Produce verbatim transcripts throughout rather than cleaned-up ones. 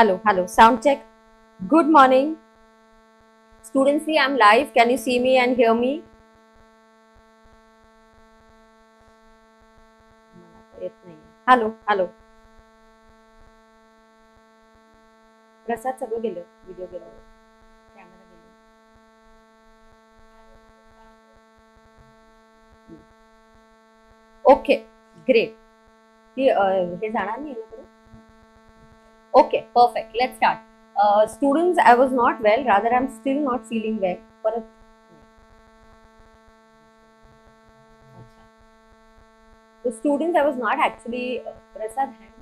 hello hello sound check good morning students I am live can you see me and hear me hello hello प्रसाद सगळं गेलं video गेला camera गेला okay great ती हे जाणार नाही ना बरोबर Okay, perfect. Let's start. Uh, students, I was not well. Rather, I'm still not feeling well. But so, students, I was not actually. Uh, Prasad, hand.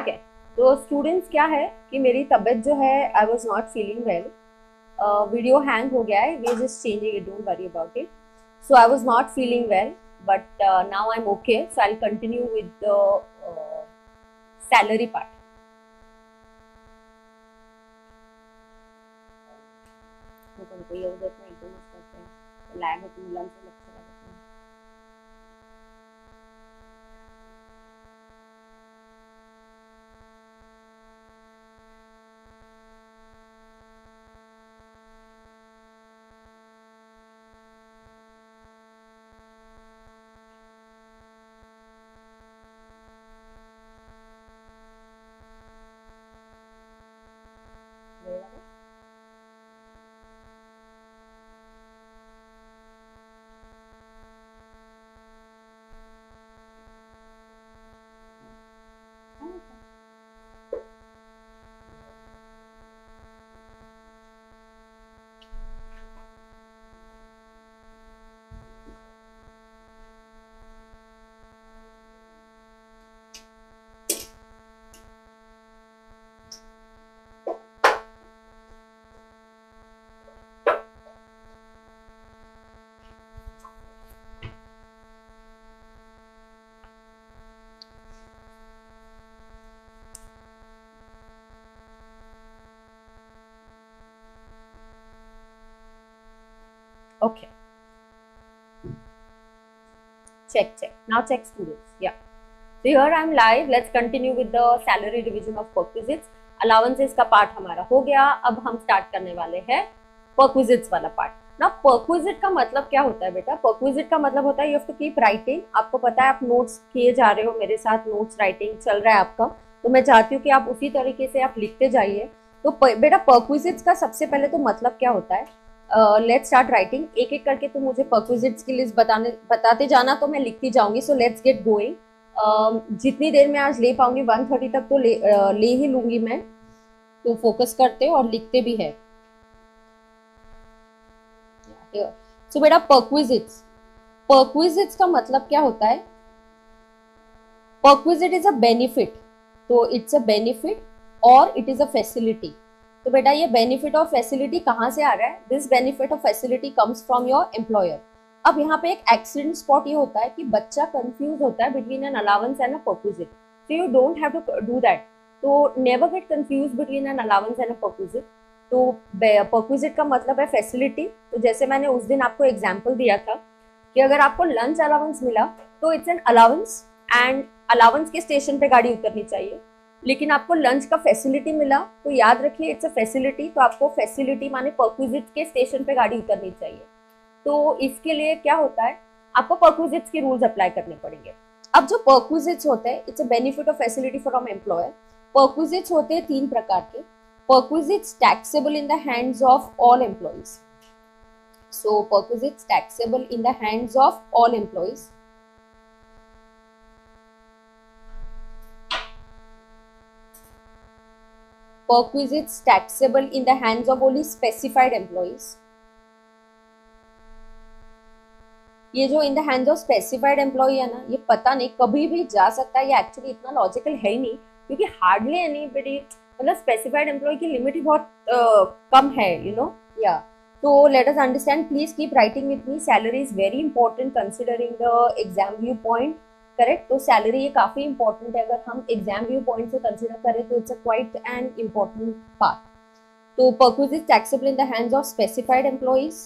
Okay. तो students क्या है कि मेरी तबीयत जो है I was not feeling well video hang हो गया है we just changing it don't worry about it so I was not feeling well but now I am okay so I will continue with the salary part Okay. Check, check. Now check students. Yeah. So here I am live. Let's continue with the salary revision of perquisites. Allowances का part हमारा हो गया. अब हम start करने वाले हैं perquisites वाला part. Now perquisite का मतलब क्या होता है बेटा? Perquisite का मतलब होता है you have to keep writing. आपको पता है आप notes किए जा रहे हो मेरे साथ notes writing चल रहा है आपका. तो मैं चाहती हूँ कि आप उसी तरीके से आप लिखते जाइए. तो बेटा perquisites का सबसे पहले तो मतलब क्या होता है? लेट्स स्टार्ट राइटिंग एक एक करके तुम मुझे परक्विजिट्स की लिस्ट बताने बताते जाना तो मैं लिखती जाऊंगी सो लेट्स गेट गोइंग जितनी देर में आज ले पाऊंगी वन थर्टी तक तो ले, uh, ले ही लूंगी मैं तो फोकस करते हो और लिखते भी है सो so, बेटा परक्विजिट्स परक्विजिट्स का मतलब क्या होता है परक्विजिट इज अ बेनिफिट तो इट्स अ बेनिफिट और इट इज अ फैसिलिटी तो बेटा ये बेनिफिट ऑफ फैसिलिटी कहाँ से आ रहा है this benefit of facility comes from your employer अब यहाँ पे एक एक्सीडेंट स्पॉट ये होता है कि बच्चा कंफ्यूज होता है between an allowance and a perquisite so you don't have to do that तो never get confuse between an allowance and a perquisite तो परक्विजिट का मतलब है फैसिलिटी तो जैसे मैंने उस दिन आपको एग्जाम्पल दिया था कि अगर आपको लंच अलाउंस मिला तो it's an allowance and allowance के स्टेशन पर गाड़ी उतरनी चाहिए लेकिन आपको लंच का फैसिलिटी मिला तो याद रखिए इट्स अ फैसिलिटी तो आपको फैसिलिटी माने परक्विजिट के स्टेशन पे गाड़ी उतरनी चाहिए तो इसके लिए क्या होता है आपको परक्विजिट्स के रूल्स अप्लाई करने पड़ेंगे अब जो परक्विजिट्स होते हैं it's a benefit of facility from employer perquisites होते हैं तीन प्रकार के perquisites taxable in the hands of all employees so perquisites taxable in the hands of all employees Perquisites taxable in the hands of only specified employees. ये जो in the hands of specified employee है ना ये पता नहीं कभी भी जा सकता है ये actually इतना logical है ही नहीं क्योंकि hardly anybody मतलब specified employee की limit ही बहुत uh, कम है you know yeah so let us understand please keep writing with me salary is very important considering the exam viewpoint correct. तो सैलरी ये काफी इंपॉर्टेंट है, अगर हम एग्जाम व्यू पॉइंट से कंसिडर करें तो it's a quite an important part. तो perquisite is taxable in the hands of specified employees,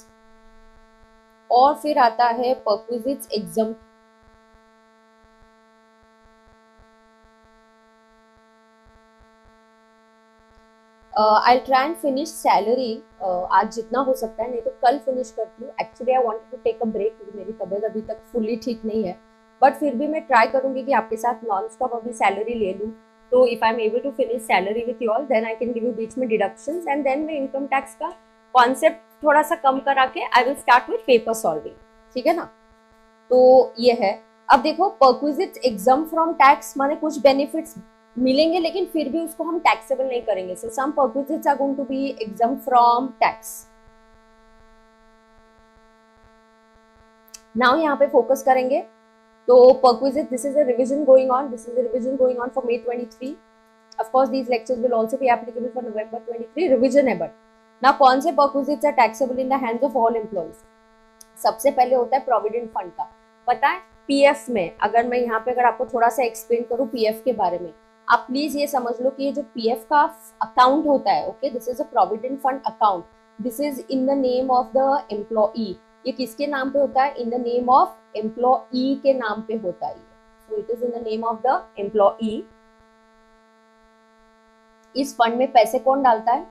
और फिर आता है perquisite is exempt. I try and finish salary आज जितना हो सकता है, नहीं तो कल फिनिश करती हूँ। Actually I wanted to take a break क्योंकि मेरी तबीयत अभी तक फुल्ली ठीक नहीं है, बट फिर भी मैं ट्राई करूंगी कि आपके साथ नॉन स्टॉप अभी सैलरी ले लूँ। तो if I am able to finish salary with you all then I can give you बीच में डिडक्शंस, एंड देन मैं इनकम टैक्स का कॉन्सेप्ट थोड़ा सा कम करा के I will start with paper solving, ठीक है ना। तो ये है। अब देखो पर्क्विजिट एग्जाम फ्रॉम टैक्स माने कुछ बेनिफिट्स मिलेंगे लेकिन फिर भी उसको हम टैक्सेबल नहीं करेंगे। So some perquisites are going to be exempt from tax. Now यहाँ पे फोकस करेंगे। तो perquisites, this is a revision going on, this is a revision going on for May twenty three. Of course these lectures will also be applicable for November twenty-three revision है। But ना कौन से perquisites are taxable in the hands of all employees. सबसे पहले होता है provident fund का, पता है पीएफ में। अगर मैं यहाँ पे अगर आपको थोड़ा सा एक्सप्लेन करूँ पीएफ के बारे में, आप प्लीज ये समझ लो कि ये जो पीएफ का अकाउंट होता है, okay, this is a provident fund account, this is in the name of the employee. ये किसके नाम पे होता है? In the name of employee के नाम पे होता है। So it is in the name of the employee. इस फंड में पैसे कौन डालता है?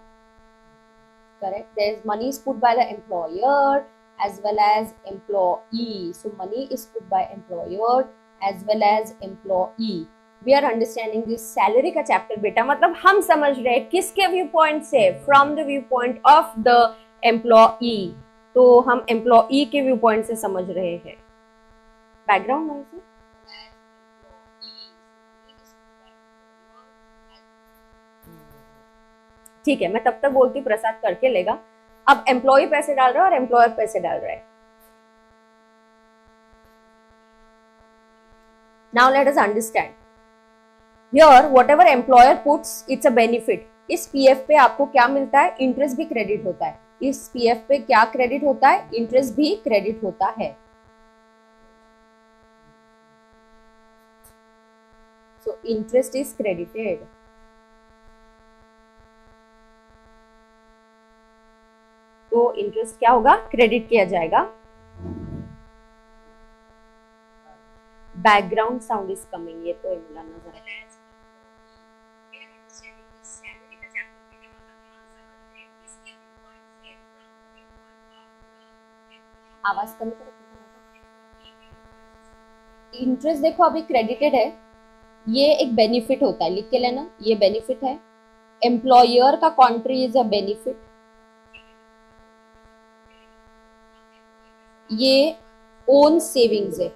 Correct, there is money is put by the employer as well as employee. So money is put by employer as well as employee. We are understanding this salary का chapter बेटा, मतलब हम समझ रहे हैं किसके व्यू पॉइंट से? From the view point of the employee. तो हम एम्प्लॉई के व्यू पॉइंट से समझ रहे हैं। बैकग्राउंड नॉइज है। ठीक है, मैं तब तक बोलती हूँ, प्रसाद करके लेगा। अब एम्प्लॉई पैसे डाल रहा है और एम्प्लॉयर पैसे डाल रहा है। Now let us understand. Here, whatever employer puts, it's a benefit. इस पीएफ पे आपको क्या मिलता है? इंटरेस्ट भी क्रेडिट होता है। इस पीएफ पे क्या क्रेडिट होता है? इंटरेस्ट भी क्रेडिट होता है। So interest is credited. तो इंटरेस्ट क्या होगा? क्रेडिट किया जाएगा। बैकग्राउंड साउंड इज कमिंग, ये तो इनका नजर है। आवाज कम करो। इंटरेस्ट देखो अभी क्रेडिटेड है, ये एक बेनिफिट होता है, लिख के लेना, ये बेनिफिट है। एम्प्लॉयर का कंट्री इज अ बेनिफिट, ये ओन सेविंग्स है।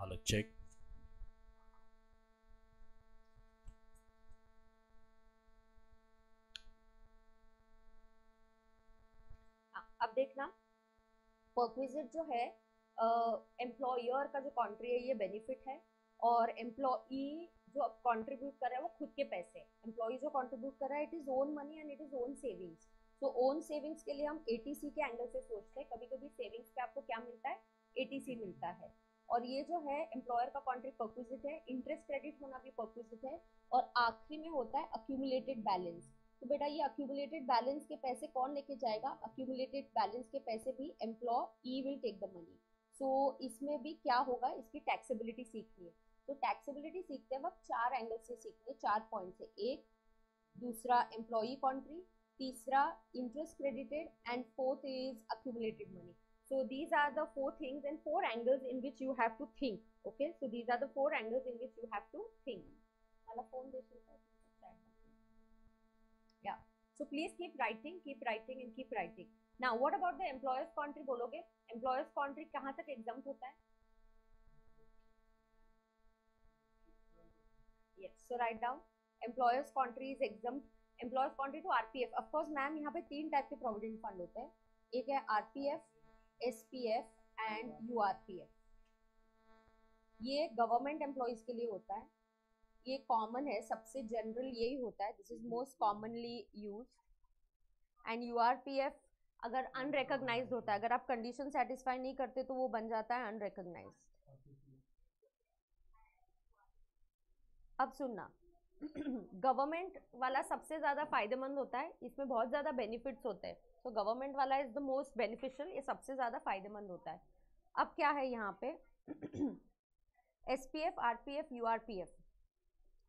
Hello, check. अब देखना पर्क्विजिट जो है एम्प्लॉयर uh, का जो कंट्री है ये बेनिफिट है, और एम्प्लॉई जो अब कॉन्ट्रीब्यूट कर रहा है वो खुद के पैसे। एम्प्लॉई जो कॉन्ट्रीब्यूट कर रहा है it is own money and it is own savings. तो ओन सेविंग्स के लिए हम एटीसी के एंगल से सोचते हैं। कभी कभी सेविंग्स पे आपको क्या मिलता है? एटीसी मिलता है। और ये जो है एम्प्लॉयर का कंट्री पर्क्विजिट है, इंटरेस्ट क्रेडिट होना भी पर्क्विजिट है, और आखिरी में होता है अक्यूमुलेटेड बैलेंस। तो बेटा ये अक्यूमुलेटेड बैलेंस के पैसे कौन लेके जाएगा? अक्यूमुलेटेड बैलेंस के पैसे भी employee will take the money. सो इसमें भी क्या होगा? इसकी टैक्सेबिलिटी सीखनी है। तो टैक्सेबिलिटी सीखते वक्त चार एंगल से सीखनी है, चार पॉइंट से। एक, दूसरा एम्प्लॉई कंट्री, तीसरा interest credited and fourth is accumulated money. So these are the four things and four angles in which you have to think. Okay, so these are the four angles in which you have to think. Ala phone de shil kai start. Yeah. So please keep writing, keep writing, and keep writing. Now, what about the employer's country? बोलोगे employer's country कहाँ तक exempt होता है? Yes. So write down employer's country is exempt. Employer's country to R P F. Of course, ma'am यहाँ पे तीन type के provident fund होते हैं. एक है R P F, S P F and U R P F. ये government employees के लिए होता है, ये कॉमन है, सबसे जनरल यही होता है, this is most commonly used. And U R P F अगर अनरिकॉग्नाइज्ड होता है, अगर आप कंडीशन सेटिस्फाई नहीं करते तो वो बन जाता है अनरिकॉग्नाइज्ड. अब सुनना, गवर्नमेंट वाला सबसे ज़्यादा फायदेमंद होता है, इसमें बहुत ज़्यादा बेनिफिट्स होते हैं. तो गवर्नमेंट वाला इज़ द मोस्ट बेनिफिशियल, ये सबसे ज़्यादा फायदेमंद होता है. अब क्या है यहाँ पे एसपीएफ, आरपीएफ, यूआरपीएफ.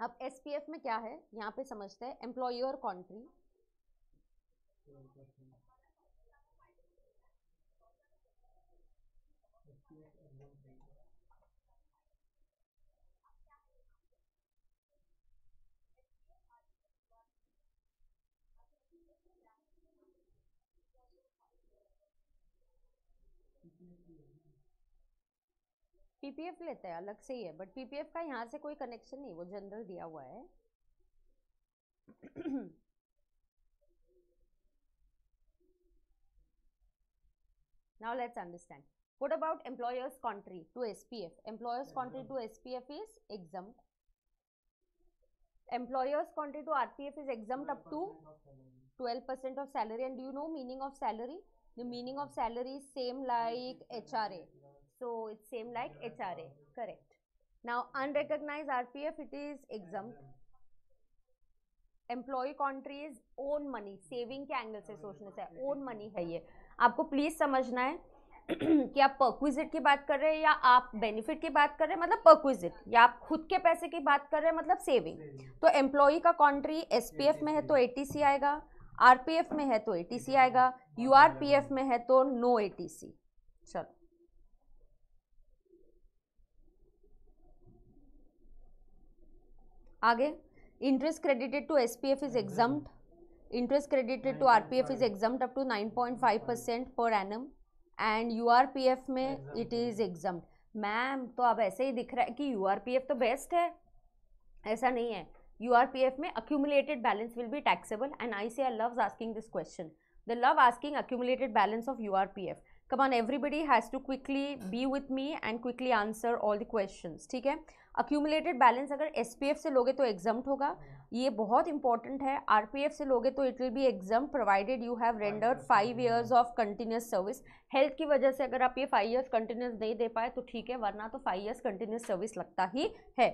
अब एसपीएफ में क्या है यहाँ पे समझते हैं. एम्प्लॉयर कंट्री, पीपीएफ लेते हैं अलग से ही है, बट पीपीएफ का यहाँ से कोई कनेक्शन नहीं, वो जनरल दिया हुआ है. Now let's understand what about employers contri to SPF. Employers contri to SPF is exempt. Employers contri to RPF is exempt up to twelve percent of salary. And do you know meaning of salary? The meaning of salary is same like H R A, so it's same like H R A, correct. Now unrecognized R P F, it is exempt. Employee country is own money, saving के angle से सोचने से own money है ये. आपको please समझना है कि आप perquisite की बात कर रहे हैं या आप benefit की बात कर रहे हैं, मतलब perquisite, या आप खुद के पैसे की बात कर रहे हैं मतलब saving. तो employee का country S P F में है तो A T C आएगा, R P F में है तो A T C आएगा, U R P F में है तो नो A T C. चलो आगे. Interest credited to S P F is exempt. Interest credited to R P F is exempt up to nine point five percent per annum. And U R P F में it is exempt. Ma'am तो अब ऐसे ही दिख रहा है कि U R P F तो best है, ऐसा नहीं है. U R P F में accumulated balance will be taxable and I C A I loves asking this question. They love asking accumulated balance of U R P F. Come on, everybody has to quickly be with me and quickly answer all the questions. ठीक है, accumulated balance अगर S P F से लोगे तो exempt होगा, ये बहुत important है. R P F से लोगे तो it will be exempt provided you have rendered five years of continuous service. Health की वजह से अगर आप ये five years continuous नहीं दे पाए तो ठीक है, वरना तो five years continuous service लगता ही है.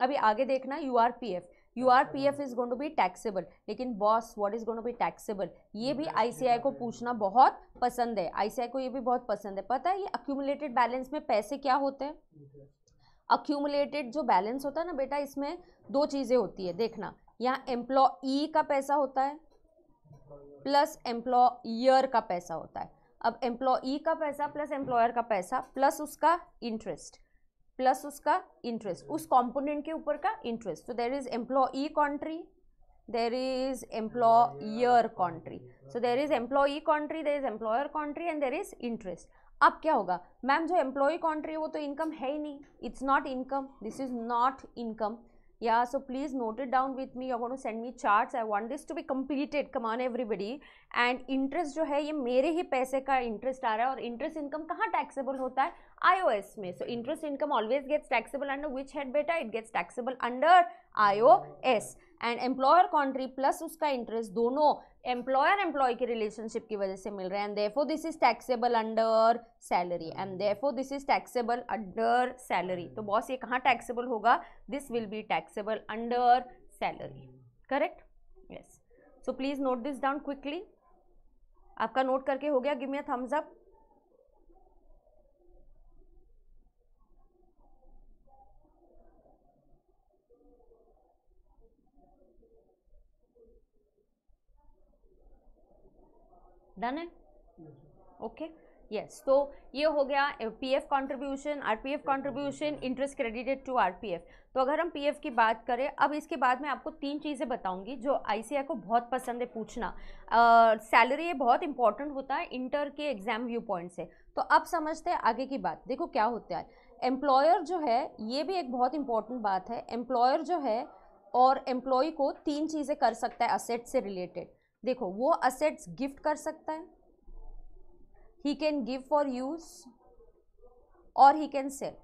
अभी आगे देखना U R P F. U R P F is going to be taxable. लेकिन boss what is going to be taxable? ये भी I C A I को पूछना बहुत पसंद है. I C A I को ये भी बहुत पसंद है. पता है ये accumulated balance में पैसे क्या होते हैं? Accumulated जो balance होता है ना बेटा, इसमें दो चीज़ें होती है देखना. यहाँ एम्प्लॉई का पैसा होता है प्लस एम्प्लॉयर का पैसा होता है. अब एम्प्लॉई का पैसा प्लस एम्प्लॉयर का पैसा प्लस उसका इंटरेस्ट प्लस उसका इंटरेस्ट उस कंपोनेंट के ऊपर का इंटरेस्ट. तो there is employee contri, there is employer contri, so there is employee contri, there is employer contri and there is interest. अब क्या होगा मैम, जो एम्प्लॉई कंट्री है वो तो इनकम है ही नहीं, it's not income, this is not income. Yeah, so please note it down with me. You're going to send me charts. I want this to be completed. Come on everybody. And interest जो है ये मेरे ही पैसे का interest आ रहा है, और interest income कहाँ taxable होता है? I O S में. So interest income always gets taxable under which head बेटा? It gets taxable under I O S. And employer country plus उसका interest दोनों employer employee की relationship की वजह से मिल रहे हैं, and therefore this is taxable under salary, and therefore this is taxable under salary. तो बॉस ये कहाँ taxable होगा? This will be taxable under salary. Correct? Yes. So please note this down quickly. आपका note करके हो गया? Give me a thumbs up. Done है, okay yes. तो ये हो गया PF contribution, RPF contribution, interest credited to RPF. तो अगर हम पीएफ की बात करें, अब इसके बाद मैं आपको तीन चीज़ें बताऊंगी जो आईसीएआई को बहुत पसंद है पूछना। सैलरी ये बहुत इंपॉर्टेंट होता है इंटर के एग्जाम व्यू पॉइंट से। तो अब समझते हैं आगे की बात। देखो क्या होता है, एम्प्लॉयर जो है, ये भी एक बहुत इंपॉर्टेंट बात है, एम्प्लॉयर जो है और एम्प्लॉय को तीन चीज़ें कर सकता है असेट से रिलेटेड। देखो वो असेट्स गिफ्ट कर सकता है, he can give for use, और he can sell।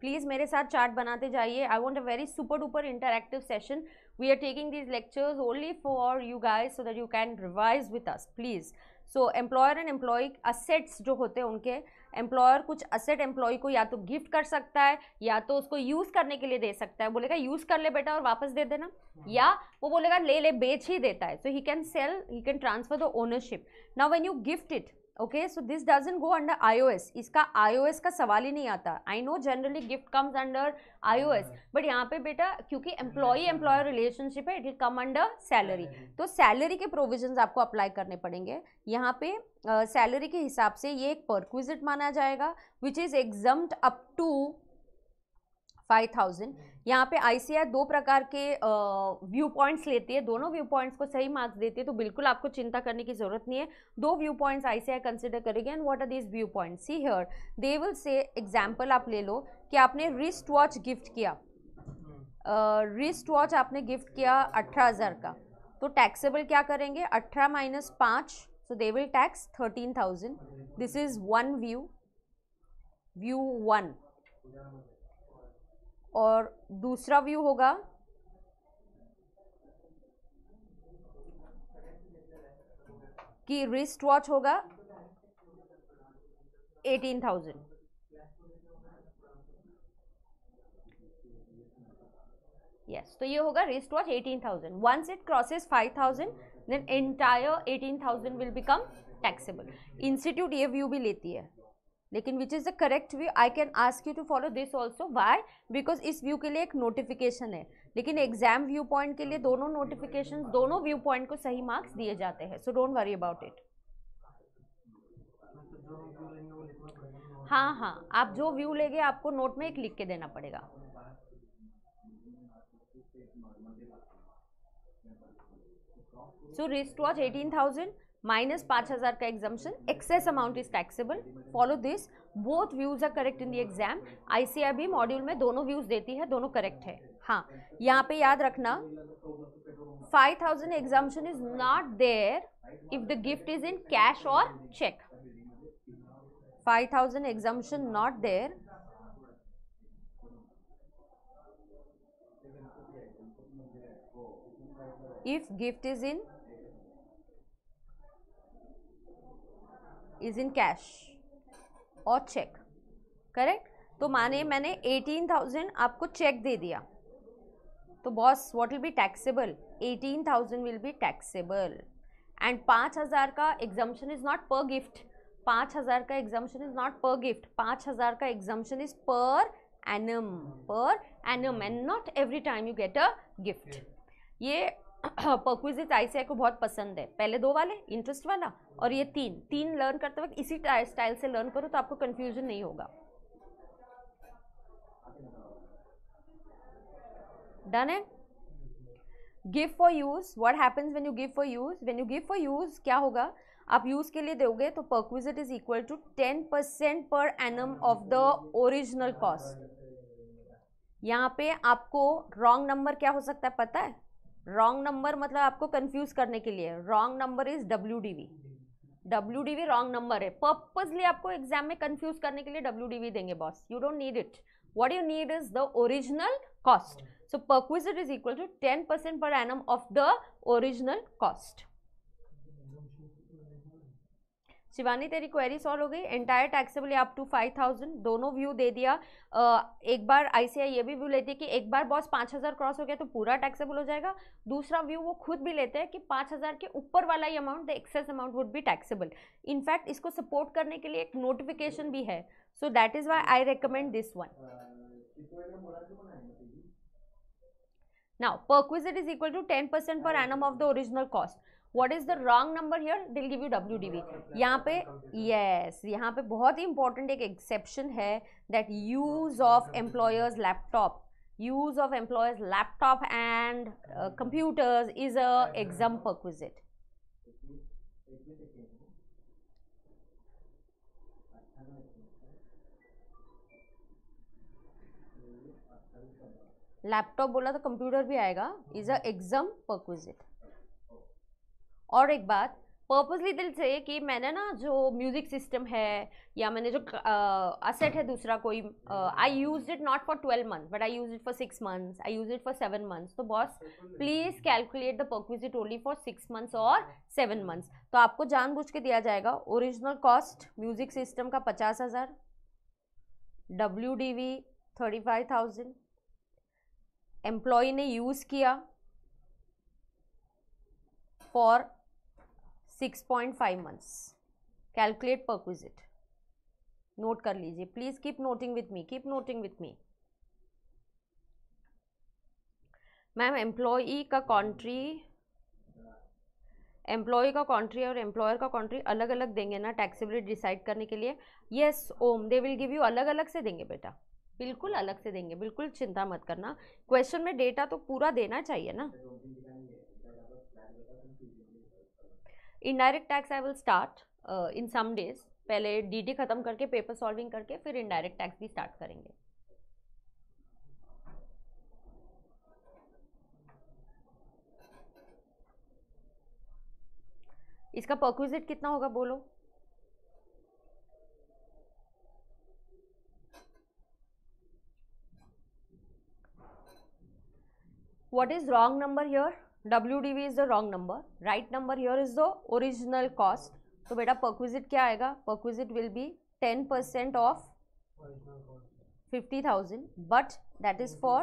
प्लीज़ मेरे साथ चार्ट बनाते जाइए। I want a very super duper interactive session. We are taking these lectures only for you guys so that you can revise with us please. So employer and employ assets जो होते हैं उनके, employer कुछ asset employ को या तो gift कर सकता है या तो उसको यूज़ करने के लिए दे सकता है, बोलेगा यूज़ कर ले बेटा और वापस दे देना, या वो बोलेगा ले ले बेच ही देता है। So he can sell, he can transfer the ownership. Now when you gift it, okay, so this doesn't go under IOS, इसका आईओएस का सवाल ही नहीं आता। I know generally gift comes under IOS, but यहाँ पे बेटा क्योंकि एम्प्लॉई एम्प्लॉयर रिलेशनशिप है, it will come under salary. तो सैलरी के प्रोविजंस आपको अप्लाई करने पड़ेंगे यहाँ पे। सैलरी uh, के हिसाब से ये एक परक्विजिट माना जाएगा which is exempt up to five thousand. यहाँ पे आईसीएआई दो प्रकार के व्यू पॉइंट्स लेती है, दोनों व्यू पॉइंट्स को सही मार्क्स देती है, तो बिल्कुल आपको चिंता करने की जरूरत नहीं है। दो व्यू पॉइंट्स आईसीएआई कंसिडर करेगी। And what are these view points? See here they will say, example आप ले लो कि आपने रिस्ट वॉच गिफ्ट किया, रिस्ट uh, वॉच आपने गिफ्ट किया अठारह हज़ार का, तो टैक्सेबल क्या करेंगे, अठारह माइनस पाँच, so they will tax thirteen thousand. This is one view, view one. और दूसरा व्यू होगा कि रिस्ट वॉच होगा एटीन थाउजेंड। यस, तो ये होगा wrist watch eighteen thousand. Once it crosses five thousand, then entire eighteen thousand will become taxable. Institute ये view भी लेती है, लेकिन which is the correct view? I can ask you to follow this also. Why? Because इस view के लिए एक notification है, लेकिन एग्जाम व्यू पॉइंट के लिए दोनों नोटिफिकेशन, दोनों व्यू पॉइंट को सही मार्क्स दिए जाते हैं। So don't worry about it. हाँ हाँ, आप जो व्यू लेंगे आपको नोट में एक लिख के देना पड़ेगा। So wrist watch eighteen thousand minus पाँच हज़ार का exemption, excess amount is taxable. Follow this, both views are correct in the exam. ICAI भी मॉड्यूल में दोनों व्यूज़ देती है, दोनों करेक्ट है। हाँ, यहाँ पे याद रखना five thousand exemption is not there if the gift is in cash और cheque. Five thousand exemption not there if gift is in is in cash और चेक, करेक्ट। तो माने मैंने एटीन थाउजेंड आपको चेक दे दिया, तो boss what will be taxable? Eighteen thousand will be taxable. And पाँच हज़ार का exemption is not per gift, पाँच हज़ार का exemption is not per gift, पाँच हज़ार का exemption is per annum, per annum, and not every time you get a gift. ये परक्विजिट आईसीएआई को बहुत पसंद है, पहले दो वाले इंटरेस्ट वाला और ये तीन। तीन लर्न करते वक्त इसी स्टाइल से लर्न करो तो आपको कंफ्यूजन नहीं होगा। डन है। Give for use, what happens when you give for use? When you give for use क्या होगा, आप यूज के लिए दोगे तो perquisite is equal to ten percent per annum of the original cost. यहाँ पे आपको रॉन्ग नंबर क्या हो सकता है पता है? रॉन्ग नंबर मतलब आपको कंफ्यूज करने के लिए, wrong number is W D V. W D V wrong number है, पर्पजली आपको एग्जाम में कंफ्यूज करने के लिए डब्ल्यू डी वी देंगे boss. You don't need it, what you need is the original cost. So perquisite is equal to ten percent per annum of the original cost. Shivani तेरी query solve हो गई। Entire taxable up to five thousand, दोनों view दे दिया। एक बार ICI ये भी view लेती है कि एक बार बॉस पाँच हज़ार क्रॉस हो गया तो पूरा टैक्सेबल हो जाएगा, दूसरा व्यू वो खुद भी लेते हैं कि पाँच हज़ार के ऊपर वाला ही amount, the excess amount would be taxable. In fact इसको सपोर्ट करने के लिए एक नोटिफिकेशन भी है, so that is why I recommend this one. Now perquisite is equal to ten percent per annum of the original cost. What is the wrong number here? They'll give you W D V. यहाँ पे yes, यहाँ पे बहुत ही important एक exception है that use of employer's laptop, use of employer's laptop and uh, computers is a exam perquisite. Laptop बोला तो कंप्यूटर भी आएगा, इज अ एग्जाम परक्विजिट. और एक बात पर्पसली दिल से कि मैंने ना जो म्यूजिक सिस्टम है या मैंने जो असेट uh, है दूसरा कोई, I use it not for twelve month but I use it for six months, I use it for seven months. तो boss please calculate the perquisite only for six months और seven months. तो आपको जानबूझ के दिया जाएगा. Original cost music system का पचास हज़ार, W D V thirty five thousand, employ ने यूज़ किया for six point five months. Calculate perquisite, note कर लीजिए please. Keep noting with me, keep noting with me. Ma'am employee का country, employ का country और एम्प्लॉयर का country अलग अलग देंगे ना टैक्सेबिलिटी डिसाइड करने के लिए. Yes Om, they will give you, अलग अलग से देंगे बेटा, बिल्कुल अलग से देंगे, बिल्कुल चिंता मत करना. क्वेश्चन में डेटा तो पूरा देना चाहिए ना. Indirect tax I will start in some days. पहले डीटी खत्म करके पेपर सॉल्विंग करके फिर इनडायरेक्ट टैक्स भी स्टार्ट करेंगे. इसका परक्विजिट कितना होगा बोलो? What is wrong number here? W D V is the wrong number. Right number here is the original cost. तो बेटा perquisite क्या आएगा? Perquisite will be ten percent of fifty thousand, but that is for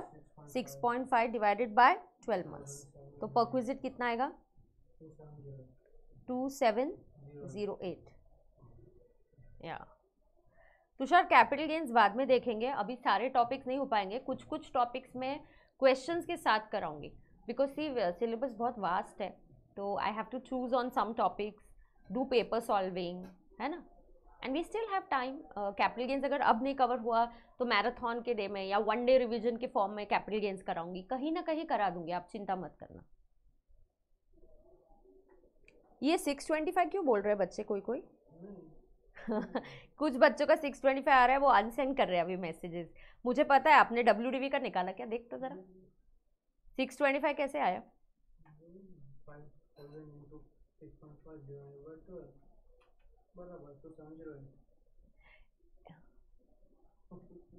six point five divided by twelve months. तो perquisite कितना आएगा? two seven zero eight. Yeah. Tushar capital gains बाद में देखेंगे, अभी सारे टॉपिक्स नहीं हो पाएंगे, कुछ कुछ टॉपिक्स में क्वेश्चंस के साथ कराऊंगी बिकॉज सी सिलेबस बहुत वास्ट है. तो I have to choose on some topics, do paper solving, है ना. And we still have time. Capital gains अगर अब नहीं कवर हुआ तो मैराथन के डे में या वन डे रिविजन के फॉर्म में कैपिटल गेन्स कराऊंगी, कहीं ना कहीं करा दूंगी, आप चिंता मत करना. ये सिक्स ट्वेंटी फाइव क्यों बोल रहे हैं बच्चे? कोई कोई कुछ बच्चों का सिक्स ट्वेंटी फाइव आ रहा है, वो अनसेंड कर रहे हैं अभी मैसेजेस. मुझे पता है आपने डब्ल्यू डी वी का निकाला क्या? देख तो जरा सिक्स ट्वेंटी फाइव कैसे आया.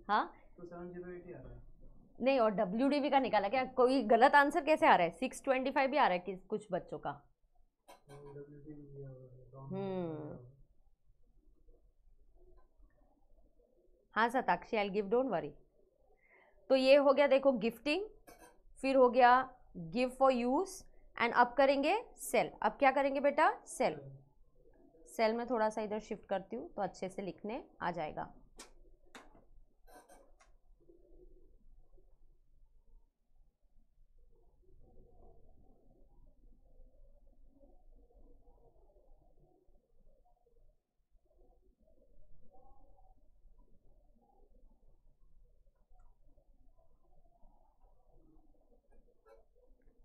हाँ नहीं, और डब्ल्यू डी वी का निकाला क्या? कोई गलत आंसर कैसे आ रहा है? सिक्स ट्वेंटी फाइव भी आ रहा है कुछ बच्चों का. हम्म हाँ Satakshi, I give, don't worry. तो ये हो गया देखो गिफ्टिंग, फिर हो गया गिव फॉर यूज, एंड अब करेंगे सेल. अब क्या करेंगे बेटा? सेल. सेल में थोड़ा सा इधर शिफ्ट करती हूँ तो अच्छे से लिखने आ जाएगा.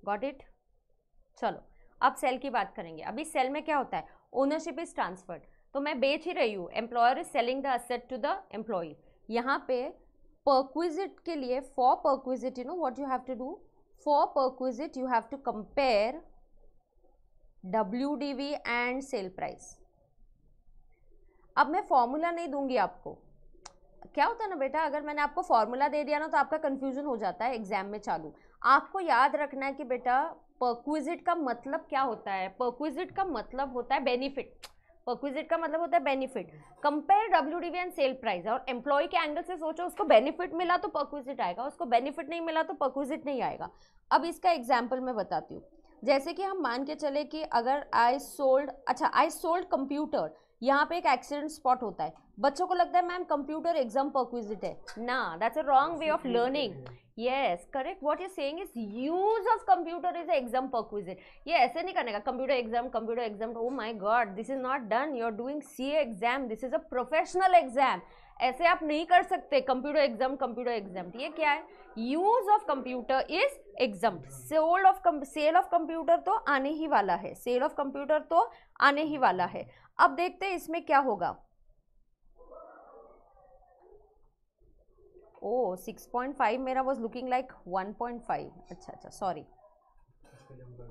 Got it. चलो अब सेल की बात करेंगे. अभी सेल में क्या होता है? Ownership is transferred. तो मैं बेच ही रही हूँ, employer is selling the asset to the employee. यहाँ पे परक्विजिट के लिए for perquisite you know what you have to do, for perquisite you have to compare W D V and cell price. अब मैं फॉर्मूला नहीं दूंगी आपको. क्या होता है ना बेटा, अगर मैंने आपको फॉर्मूला दे दिया ना तो आपका कन्फ्यूजन हो जाता है एग्जाम में चालू. आपको याद रखना है कि बेटा परक्विजिट का मतलब क्या होता है? परक्विजिट का मतलब होता है बेनिफिट. परक्विजिट का मतलब होता है benefit. Compare W D V and cell price, और एम्प्लॉय के एंगल से सोचो, उसको बेनिफिट मिला तो परक्विजिट आएगा, उसको बेनिफिट नहीं मिला तो परक्विजिट नहीं आएगा. अब इसका एग्जाम्पल मैं बताती हूँ. जैसे कि हम मान के चले कि अगर आई सोल्ड, अच्छा आई सोल्ड कंप्यूटर, यहाँ पे एक एक्सीडेंट स्पॉट होता है। बच्चों को लगता है मैम कंप्यूटर एग्जाम परक्विजिट है ना, that's a wrong way of learning. Yes correct, what you saying is use of computer is exam perquisite. ये ऐसे नहीं करने का computer exam computer exam, oh my god this is not done, you are doing CA exam, this is a professional exam. ऐसे आप नहीं कर सकते कंप्यूटर एग्जाम कंप्यूटर एग्जाम। ये क्या है? Use of computer is exempt. Sale of sale of computer तो आने ही वाला है, सेल ऑफ कंप्यूटर तो आने ही वाला है। अब देखते हैं इसमें क्या होगा। ओ सिक्स पॉइंट फाइव मेरा was looking like one point five. अच्छा अच्छा सॉरी,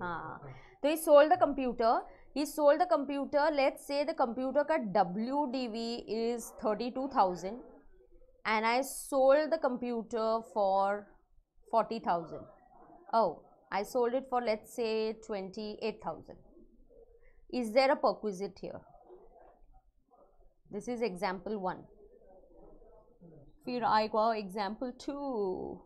हाँ तो he sold the computer, he sold the computer. Let's say the computer का W D V is thirty two thousand and I sold the computer for forty thousand. Oh I sold it for let's say twenty eight thousand. Is there a perquisite here? This is example one. फिर आएगा example two.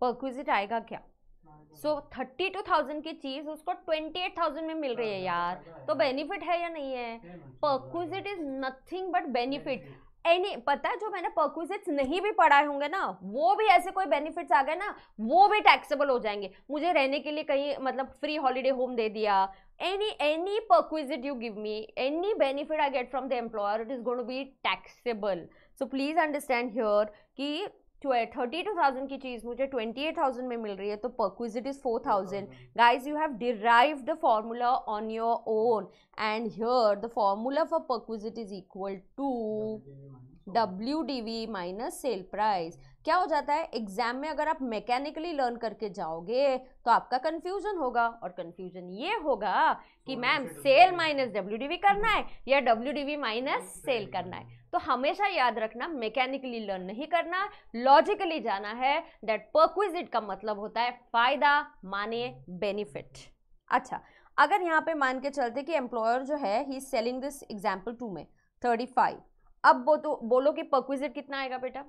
Perquisite आएगा क्या? So thirty two thousand की चीज़ उसको twenty eight thousand में मिल रही है यार, तो बेनिफिट है या नहीं है? Perquisite is nothing but benefit. Any पता है जो मैंने परक्विजिट्स नहीं भी पढ़ाए होंगे ना, वो भी ऐसे कोई बेनिफिट्स आ गए ना, वो भी टैक्सेबल हो जाएंगे। मुझे रहने के लिए कहीं मतलब फ्री हॉलीडे होम दे दिया। Any any perquisite you give me, any benefit I get from the employer, it is going to be taxable. So please understand here कि थर्टी टू थाउजेंड की चीज़ मुझे ट्वेंटी एट थाउजेंड में मिल रही है, तो perquisite is four thousand. Guys you have derive the formula on your own and here the formula for perquisite is equal to W D V minus cell price. क्या हो जाता है exam में, अगर आप मैकेनिकली लर्न करके जाओगे तो आपका कन्फ्यूजन होगा, और कन्फ्यूजन ये होगा कि ma'am sell minus W D V करना है या W D V minus sell करना है। तो हमेशा याद रखना, मैकेनिकली लर्न नहीं करना, लॉजिकली जाना है। दैट परक्विजिट का मतलब होता है फायदा माने बेनिफिट। अच्छा, अगर यहाँ पे मान के चलते कि एम्प्लॉयर जो है he selling this example two में थर्टी फाइव, अब वो तो बोलो कि परक्विजिट कितना आएगा बेटा?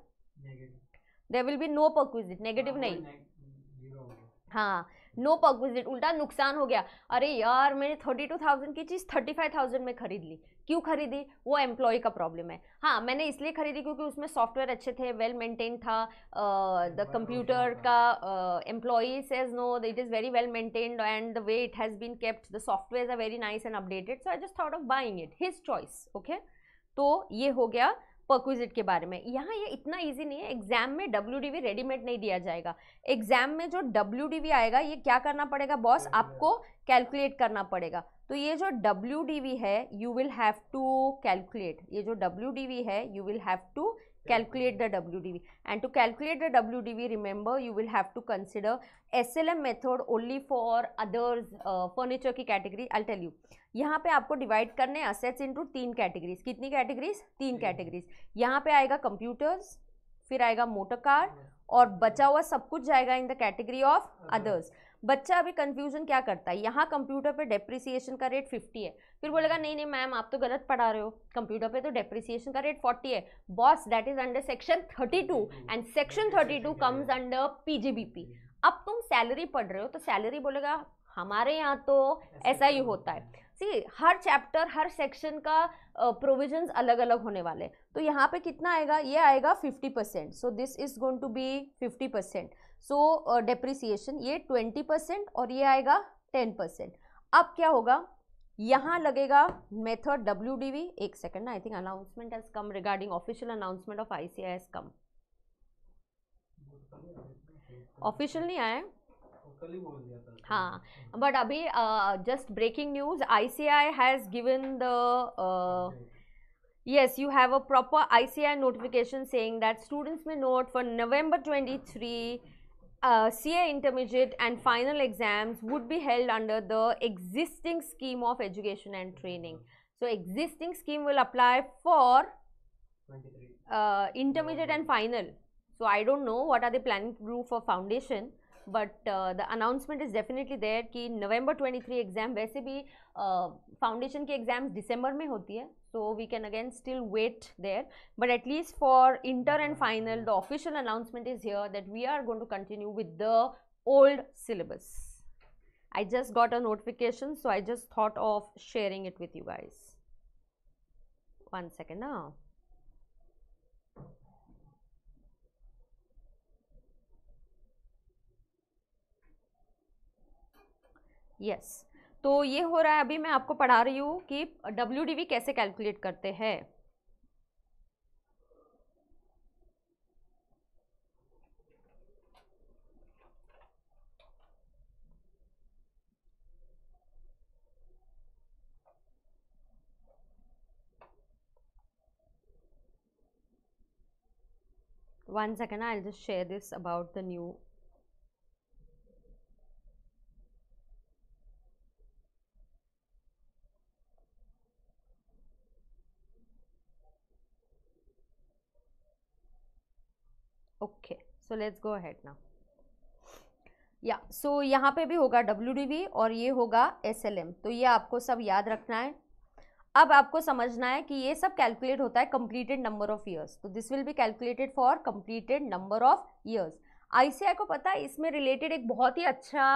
There will be no perquisite, negative नहीं, हाँ नो परक्विजिट, उल्टा नुकसान हो गया। अरे यार मैंने थर्टी टू थाउजेंड की चीज़ थर्टी फाइव थाउजेंड में खरीद ली, क्यों खरीदी? वो एम्प्लॉय का प्रॉब्लम है। हाँ मैंने इसलिए खरीदी क्योंकि उसमें सॉफ्टवेयर अच्छे थे, वेल मेंटेन था। द कंप्यूटर का employee says no it is very well maintained and the way it has been kept, the software are very nice and updated, so I just thought of buying it, his choice. Okay, तो ये हो गया perquisite के बारे में। यहाँ ये इतना ईजी नहीं है, एग्जाम में डब्ल्यू डी वी रेडीमेड नहीं दिया जाएगा। एग्जाम में जो डब्ल्यू डी वी आएगा ये क्या करना पड़ेगा बॉस? आपको कैलकुलेट करना पड़ेगा। तो ये जो डब्ल्यू डी वी है you will have to calculate, ये जो डब्ल्यू डी वी है you will have to calculate the W D V, and to calculate the W D V remember you will have to consider S L M method only for others furniture की category. I tell you, यहाँ पे आपको divide करने assets into तीन categories. कितनी categories? तीन categories. यहाँ पे आएगा कंप्यूटर्स, फिर आएगा मोटर कार, और बचा हुआ सब कुछ जाएगा in the category of others. बच्चा अभी कंफ्यूजन क्या करता है, यहाँ कंप्यूटर पे डेप्रिसिएशन का रेट फिफ्टी है, फिर बोलेगा नहीं नहीं मैम आप तो गलत पढ़ा रहे हो, कंप्यूटर पे तो डेप्रिसिएशन का रेट फोर्टी है। Boss that is under section thirty two and section thirty two comes under PGBP. अब तुम सैलरी पढ़ रहे हो तो सैलरी बोलेगा हमारे यहाँ तो ऐसा ही होता है। सी, हर चैप्टर हर सेक्शन का प्रोविजंस अलग अलग होने वाले। तो यहाँ पे कितना आएगा? ये आएगा fifty percent, so this is going to be fifty percent. So depreciation ये ट्वेंटी परसेंट और ये आएगा टेन परसेंट। अब क्या होगा, यहाँ लगेगा मेथड डब्ल्यू डी वी। एक second, I think announcement has come regarding official announcement of I C I has come. Official नहीं आया, हाँ, बट अभी just breaking news, ICAI has given the yes you have a proper ICAI notification saying that students में note for November twenty three CA intermediate and final exams would be held under the existing scheme of education and training. So existing scheme will apply for intermediate and final. So I don't know what are they planning to do for foundation, but uh, the announcement is definitely there कि November twenty-three exam, वैसे भी foundation के exams December में होती है, so we can again still wait there, but at least for inter and final the official announcement is here that we are going to continue with the old syllabus. I just got a notification, so I just thought of sharing it with you guys. One second now. Yes, तो ये हो रहा है, अभी मैं आपको पढ़ा रही हूँ कि W D V कैसे कैलकुलेट करते हैं. One second, I'll just share this about the new. Okay, so let's go ahead now. या yeah, सो so यहाँ पे भी होगा W D V और ये होगा S L M, तो ये आपको सब याद रखना है. अब आपको समझना है कि ये सब कैलकुलेट होता है कंप्लीटेड नंबर ऑफ ईयर्स, तो this will be calculated for completed number of years. I C A I को पता है इसमें रिलेटेड एक बहुत ही अच्छा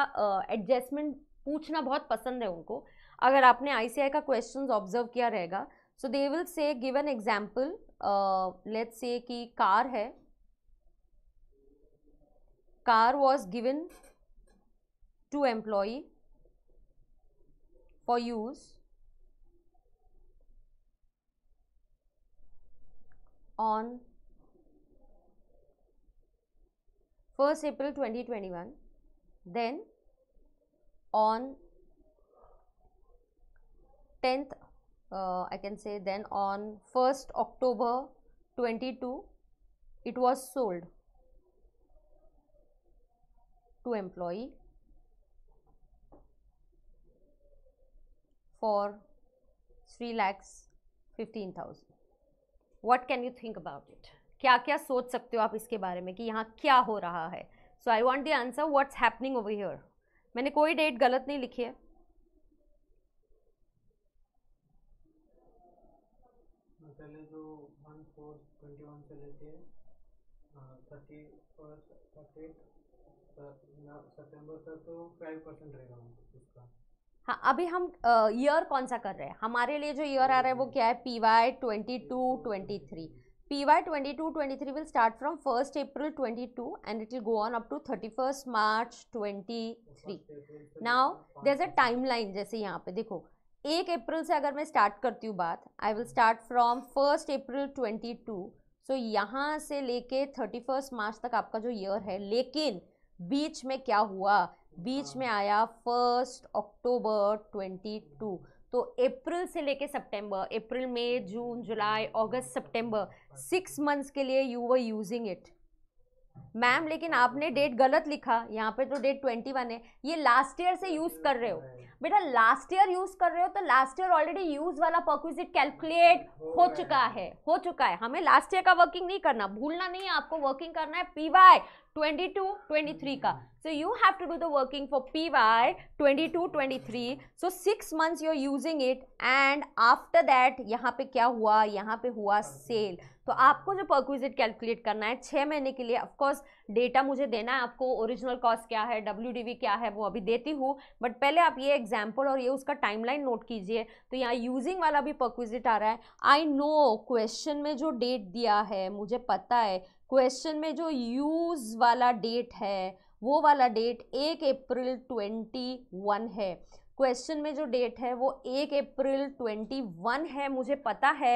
एडजस्टमेंट uh, पूछना बहुत पसंद है उनको. अगर आपने I C A I का क्वेश्चंस ऑब्जर्व किया रहेगा, so they will say give an example. Let's say कि कार है, car was given to employee for use on first April twenty twenty-one, then on tenth uh, I can say then on first October twenty-two it was sold to employee for three lakhs fifteen thousand. What can you think about it? क्या क्या सोच सकते हो आप इसके बारे में कि यहाँ क्या हो रहा है? So I want the answer. What's happening over here? मैंने कोई डेट गलत नहीं लिखी है. पहले जो one four twenty-one से लेके thirty-first, thirty-eighth सितंबर तक तो five percent रहेगा उसका. हाँ, अभी हम ईयर कौन सा कर रहे हैं? हमारे लिए जो ईयर आ रहा है वो क्या है? P Y twenty two twenty three. P Y twenty two twenty three will start from first April twenty two and it will go on up to thirty first March twenty three. Now there is a timeline, जैसे यहाँ पे देखो एक अप्रैल से अगर मैं start करती हूँ बात, I will start from first April twenty two. So यहाँ से लेके थर्टी फर्स्ट मार्च तक आपका जो ईयर है, लेकिन बीच में क्या हुआ? बीच में आया फर्स्ट अक्टूबर ट्वेंटी टू. तो अप्रैल से लेके सितंबर, अप्रैल मई जून जुलाई अगस्त सितंबर, सिक्स मंथ्स के लिए you were using it. Ma'am लेकिन आपने डेट गलत लिखा, यहाँ पे तो डेट ट्वेंटी वन है. ये लास्ट ईयर से यूज़ कर रहे हो बेटा, लास्ट ईयर यूज़ कर रहे हो, तो लास्ट ईयर ऑलरेडी यूज़ वाला परक्विजिट कैलकुलेट हो चुका है. हो चुका है, हमें लास्ट ईयर का वर्किंग नहीं करना, भूलना नहीं है आपको. वर्किंग करना है P Y twenty two twenty three का. So you have to do the working for P Y twenty two twenty three. So six months you are using it and after that यहाँ पे क्या हुआ? यहाँ पे हुआ सेल. तो आपको जो परक्विजिट कैलकुलेट करना है छः महीने के लिए, ऑफकोर्स डेटा मुझे देना है आपको, ओरिजिनल कॉस्ट क्या है, डब्ल्यू डी वी क्या है, वो अभी देती हूँ. बट पहले आप ये एग्जाम्पल और ये उसका टाइमलाइन नोट कीजिए. तो यहाँ यूजिंग वाला भी परक्विजिट आ रहा है. आई नो क्वेश्चन में जो डेट दिया है, मुझे पता है क्वेश्चन में जो यूज़ वाला डेट है वो वाला डेट एक अप्रैल ट्वेंटी वन है. क्वेश्चन में जो डेट है वो एक अप्रैल ट्वेंटी वन है, मुझे पता है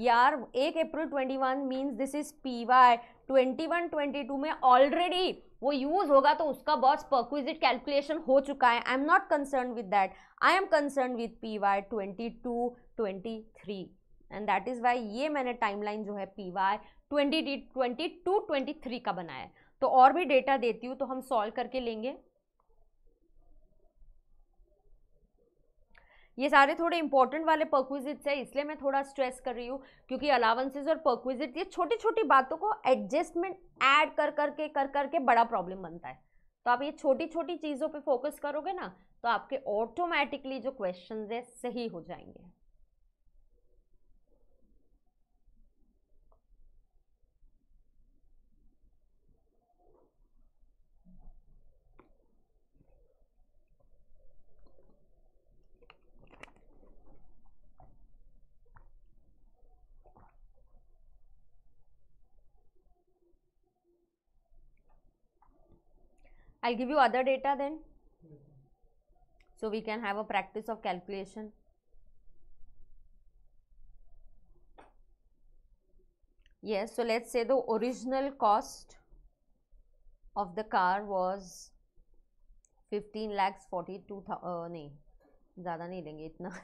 यार. एक April twenty one means this is P Y twenty one twenty two में ऑलरेडी वो यूज़ होगा, तो उसका बहुत परक्विजिट कैलकुलेशन हो चुका है. I am not concern with that, I am concern with P Y twenty two twenty three and that is why ये मैंने टाइमलाइन जो है P Y twenty twenty two twenty three का बनाया. तो और भी डेटा देती हूँ तो हम सॉल्व करके लेंगे. ये सारे थोड़े इंपॉर्टेंट वाले परक्विजिट्स है, इसलिए मैं थोड़ा स्ट्रेस कर रही हूँ क्योंकि अलावेंसेज और परक्विजिट ये छोटी छोटी बातों को एडजस्टमेंट ऐड कर करके कर करके बड़ा प्रॉब्लम बनता है। तो आप ये छोटी छोटी चीज़ों पे फोकस करोगे ना तो आपके ऑटोमेटिकली जो क्वेश्चंस है सही हो जाएंगे। I'll give you other data then, so we can have a practice of calculation. Yes, so let's say the original cost of the car was fifteen lakhs forty-two thousand. Uh, नहीं ज़्यादा नहीं लेंगे इतना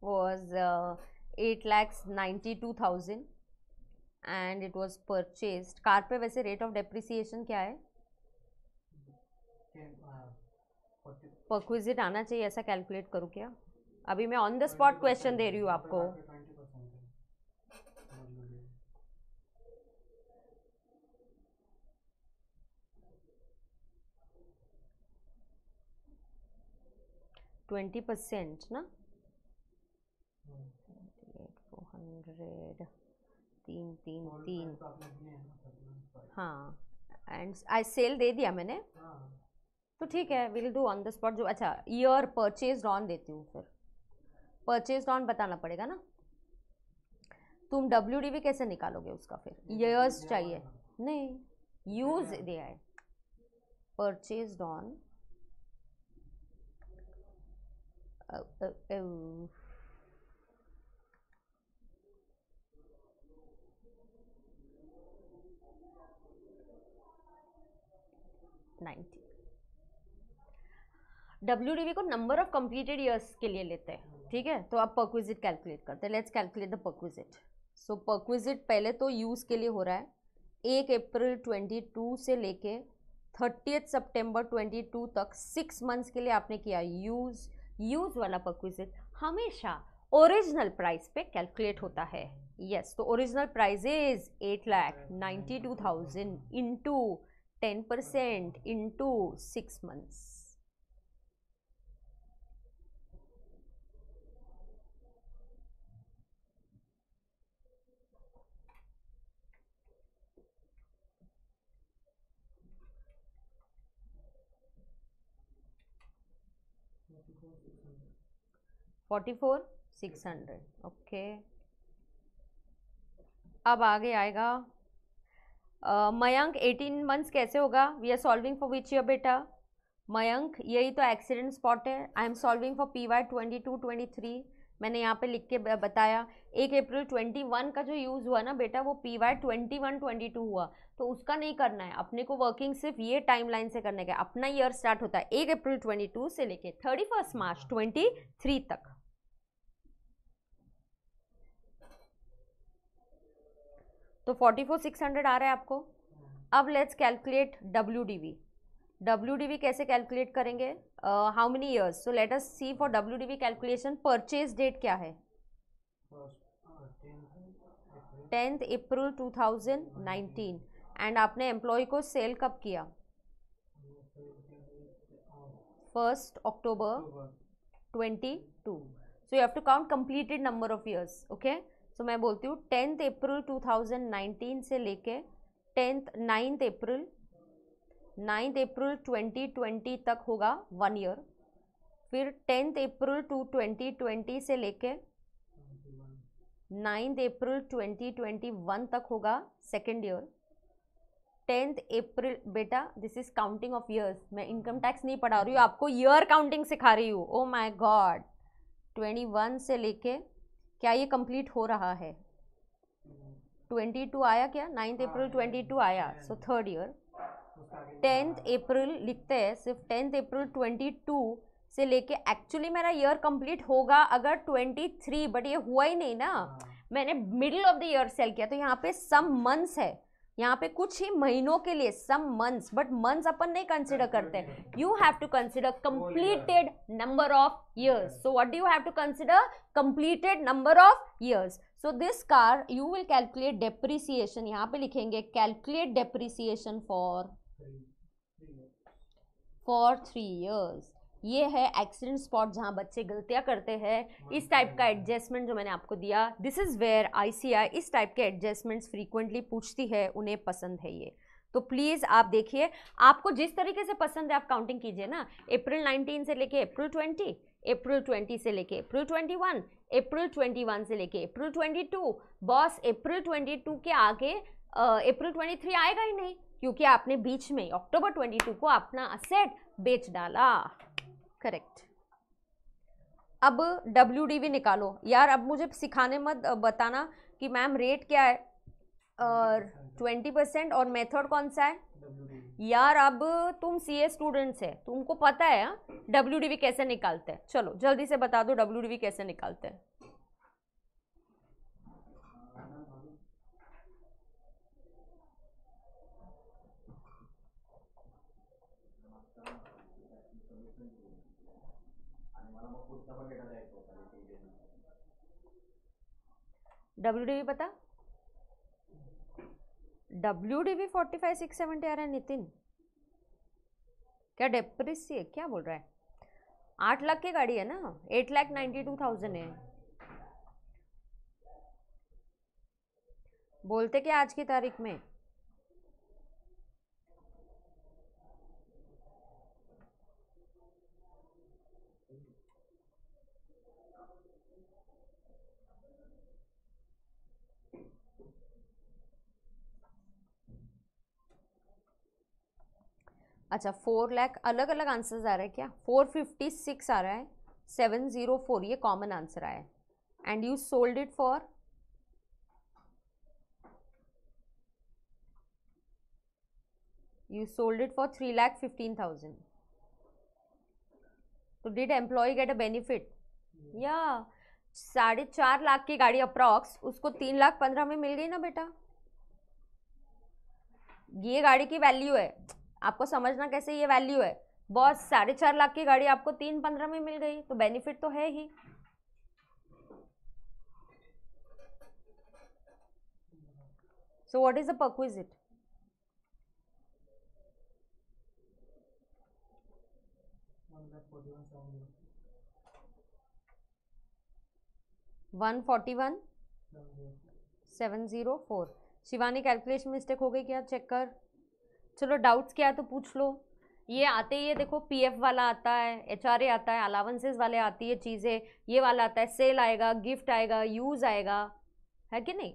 was uh, eight lakhs ninety-two thousand and it was purchased. Car पे वैसे rate of depreciation क्या है? Perquisite आना चाहिए, ऐसा कैलकुलेट करूँ क्या? अभी मैं ऑन द स्पॉट क्वेश्चन दे रही हूँ आपको। ट्वेंटी परसेंट ना, फोर हंड्रेड, तीन तीन तीन, हाँ। एंड आई सेल दे दिया मैंने, तो ठीक है, will do on the spot जो। अच्छा, ईयर परचेज ऑन देती हूँ, फिर परचेज ऑन बताना पड़ेगा ना। तुम डब्ल्यू डी वी कैसे निकालोगे उसका? फिर ईयर्स चाहिए, नहीं यूज दिया है। Purchase on ninety. W D V को नंबर ऑफ कंप्लीटेड ईयर्स के लिए लेते हैं, ठीक है। तो आप परक्विजिट कैलकुलेट करते हैं। Let's calculate the perquisite. So perquisite पहले तो यूज़ के लिए हो रहा है एक अप्रैल ट्वेंटी टू से लेके थर्टीथ सितंबर ट्वेंटी टू तक, सिक्स मंथ्स के लिए आपने किया यूज़। यूज़ वाला परक्विजिट हमेशा ओरिजिनल प्राइस पे कैलकुलेट होता है। यस, तो original price is eight lakh ninety two thousand into ten percent into six months. Forty four six hundred, okay. अब आगे आएगा uh, मयंक एटीन मंथ्स कैसे होगा? We are solving for which year बेटा मयंक? यही तो एक्सीडेंट स्पॉट है। I am solving for P Y twenty two twenty three. मैंने यहाँ पे लिख के बताया एक अप्रैल ट्वेंटी वन का जो यूज़ हुआ ना बेटा, वो P Y twenty one twenty two हुआ, तो उसका नहीं करना है अपने को। वर्किंग सिर्फ ये टाइम लाइन से करने का। अपना ईयर स्टार्ट होता है एक अप्रैल ट्वेंटी टू से लेके thirty first March twenty three तक। तो फोर्टी फोर सिक्स हंड्रेड आ रहा है आपको। अब let's calculate W D V. W D V कैसे कैलकुलेट करेंगे? How many years? So let us see for W D V calculation. Purchase date क्या है? Tenth April two thousand nineteen. And आपने एम्प्लॉय को सेल कब किया? First October twenty two. So you have to count completed number of years, okay. So मैं बोलती हूँ tenth April two thousand nineteen से लेके tenth ninth April ninth April twenty twenty तक होगा वन ईयर। फिर tenth April two twenty twenty से लेके ninth April twenty twenty one तक होगा सेकेंड ईयर। टेंथ अप्रैल बेटा, this is counting of years, मैं इनकम टैक्स नहीं पढ़ा रही हूँ आपको, ईयर काउंटिंग सिखा रही हूँ। Oh my god, twenty one से लेके क्या ये कंप्लीट हो रहा है? ट्वेंटी टू आया क्या? नाइन्थ अप्रैल ट्वेंटी टू आया, so third year. Tenth April लिखते हैं सिर्फ, टेंथ अप्रैल ट्वेंटी टू से लेके, एक्चुअली मेरा ईयर कंप्लीट होगा अगर ट्वेंटी थ्री, बट ये हुआ ही नहीं ना, मैंने middle of the year sale किया, तो यहाँ पे सम मंथ्स है। यहाँ पे कुछ ही महीनों के लिए, सम मंथ्स, बट मंथ्स अपन नहीं कंसिडर करते. You have to consider completed number of years. So what do you have to consider? Completed number of years. So this car you will calculate depreciation. यहाँ पे लिखेंगे calculate depreciation for for three years. ये है accident spot जहाँ बच्चे गलतियाँ करते हैं. इस टाइप का एडजस्टमेंट जो मैंने आपको दिया, दिस इज़ वेयर आईसीएआई इस टाइप के एडजस्टमेंट्स फ्रीक्वेंटली पूछती है, उन्हें पसंद है ये. तो प्लीज़ आप देखिए, आपको जिस तरीके से पसंद है आप काउंटिंग कीजिए ना. अप्रैल नाइनटीन से लेके अप्रैल ट्वेंटी, अप्रैल ट्वेंटी से लेके April twenty one, April twenty one से लेके April twenty two. Boss April twenty two के आगे अप्रैल ट्वेंटी थ्री आएगा ही नहीं, क्योंकि आपने बीच में अक्टूबर ट्वेंटी टू को अपना असेट बेच डाला. करेक्ट. अब डब्ल्यू डी भी निकालो यार. अब मुझे सिखाने मत बताना कि मैम रेट क्या है और ट्वेंटी परसेंट और मेथड कौन सा है. यार अब तुम सीए स्टूडेंट्स है, तुमको पता है डब्ल्यू डी भी कैसे निकालते हैं. चलो जल्दी से बता दो डब्ल्यू डी भी कैसे निकालते हैं. डब्ल्यू डी भी पता? डब्ल्यू डी भी फोर्टी फाइव सिक्स सेवेंटी आ रहा है नितिन. क्या डेप्रिसिए क्या बोल रहा है? आठ लाख की गाड़ी है ना, eight lakh ninety two thousand है. बोलते क्या आज की तारीख में? अच्छा फोर लाख. अलग अलग आंसर्स आ रहे हैं क्या? फोर फिफ्टी सिक्स आ रहा है, सेवन ज़ीरो फोर ये कॉमन आंसर आया. And you sold it for you sold it for three lakh fifteen thousand. तो did employ get a benefit? या साढ़े चार लाख की गाड़ी अप्रॉक्स उसको तीन लाख पंद्रह में मिल गई ना बेटा. ये गाड़ी की वैल्यू है, आपको समझना कैसे ये वैल्यू है. बॉस साढ़े चार लाख की गाड़ी आपको तीन पंद्रह में मिल गई, तो बेनिफिट तो है ही. So what is the perquisite? One forty one seven zero four. Shivani calculation mistake हो गई क्या? चेक कर. चलो डाउट्स क्या है तो पूछ लो. ये आते ही ये देखो पीएफ वाला आता है, एचआरए आता है, अलावेंसेस वाले आती है चीज़ें, ये वाला आता है, सेल आएगा, गिफ्ट आएगा, यूज़ आएगा, है कि नहीं?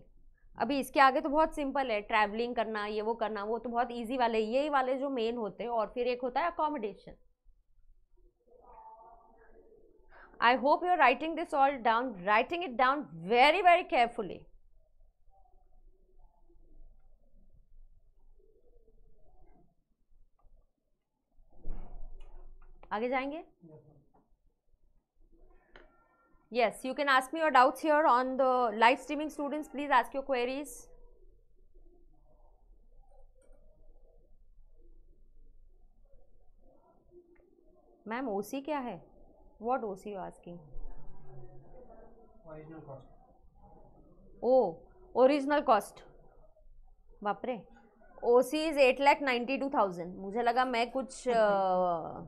अभी इसके आगे तो बहुत सिंपल है, ट्रैवलिंग करना, ये वो करना, वो तो बहुत इजी वाले, ये वाले जो मेन होते हैं. और फिर एक होता है accommodation. I hope you are writing this all down, writing it down very very carefully. आगे जाएंगे. Yes, you can ask me your doubts here on the live streaming. Students please ask your queries. Ma'am OC क्या है? What OC you asking? Original cost. O original cost. बाप रे, OC is eight lakh ninety two thousand. मुझे लगा मैं कुछ uh,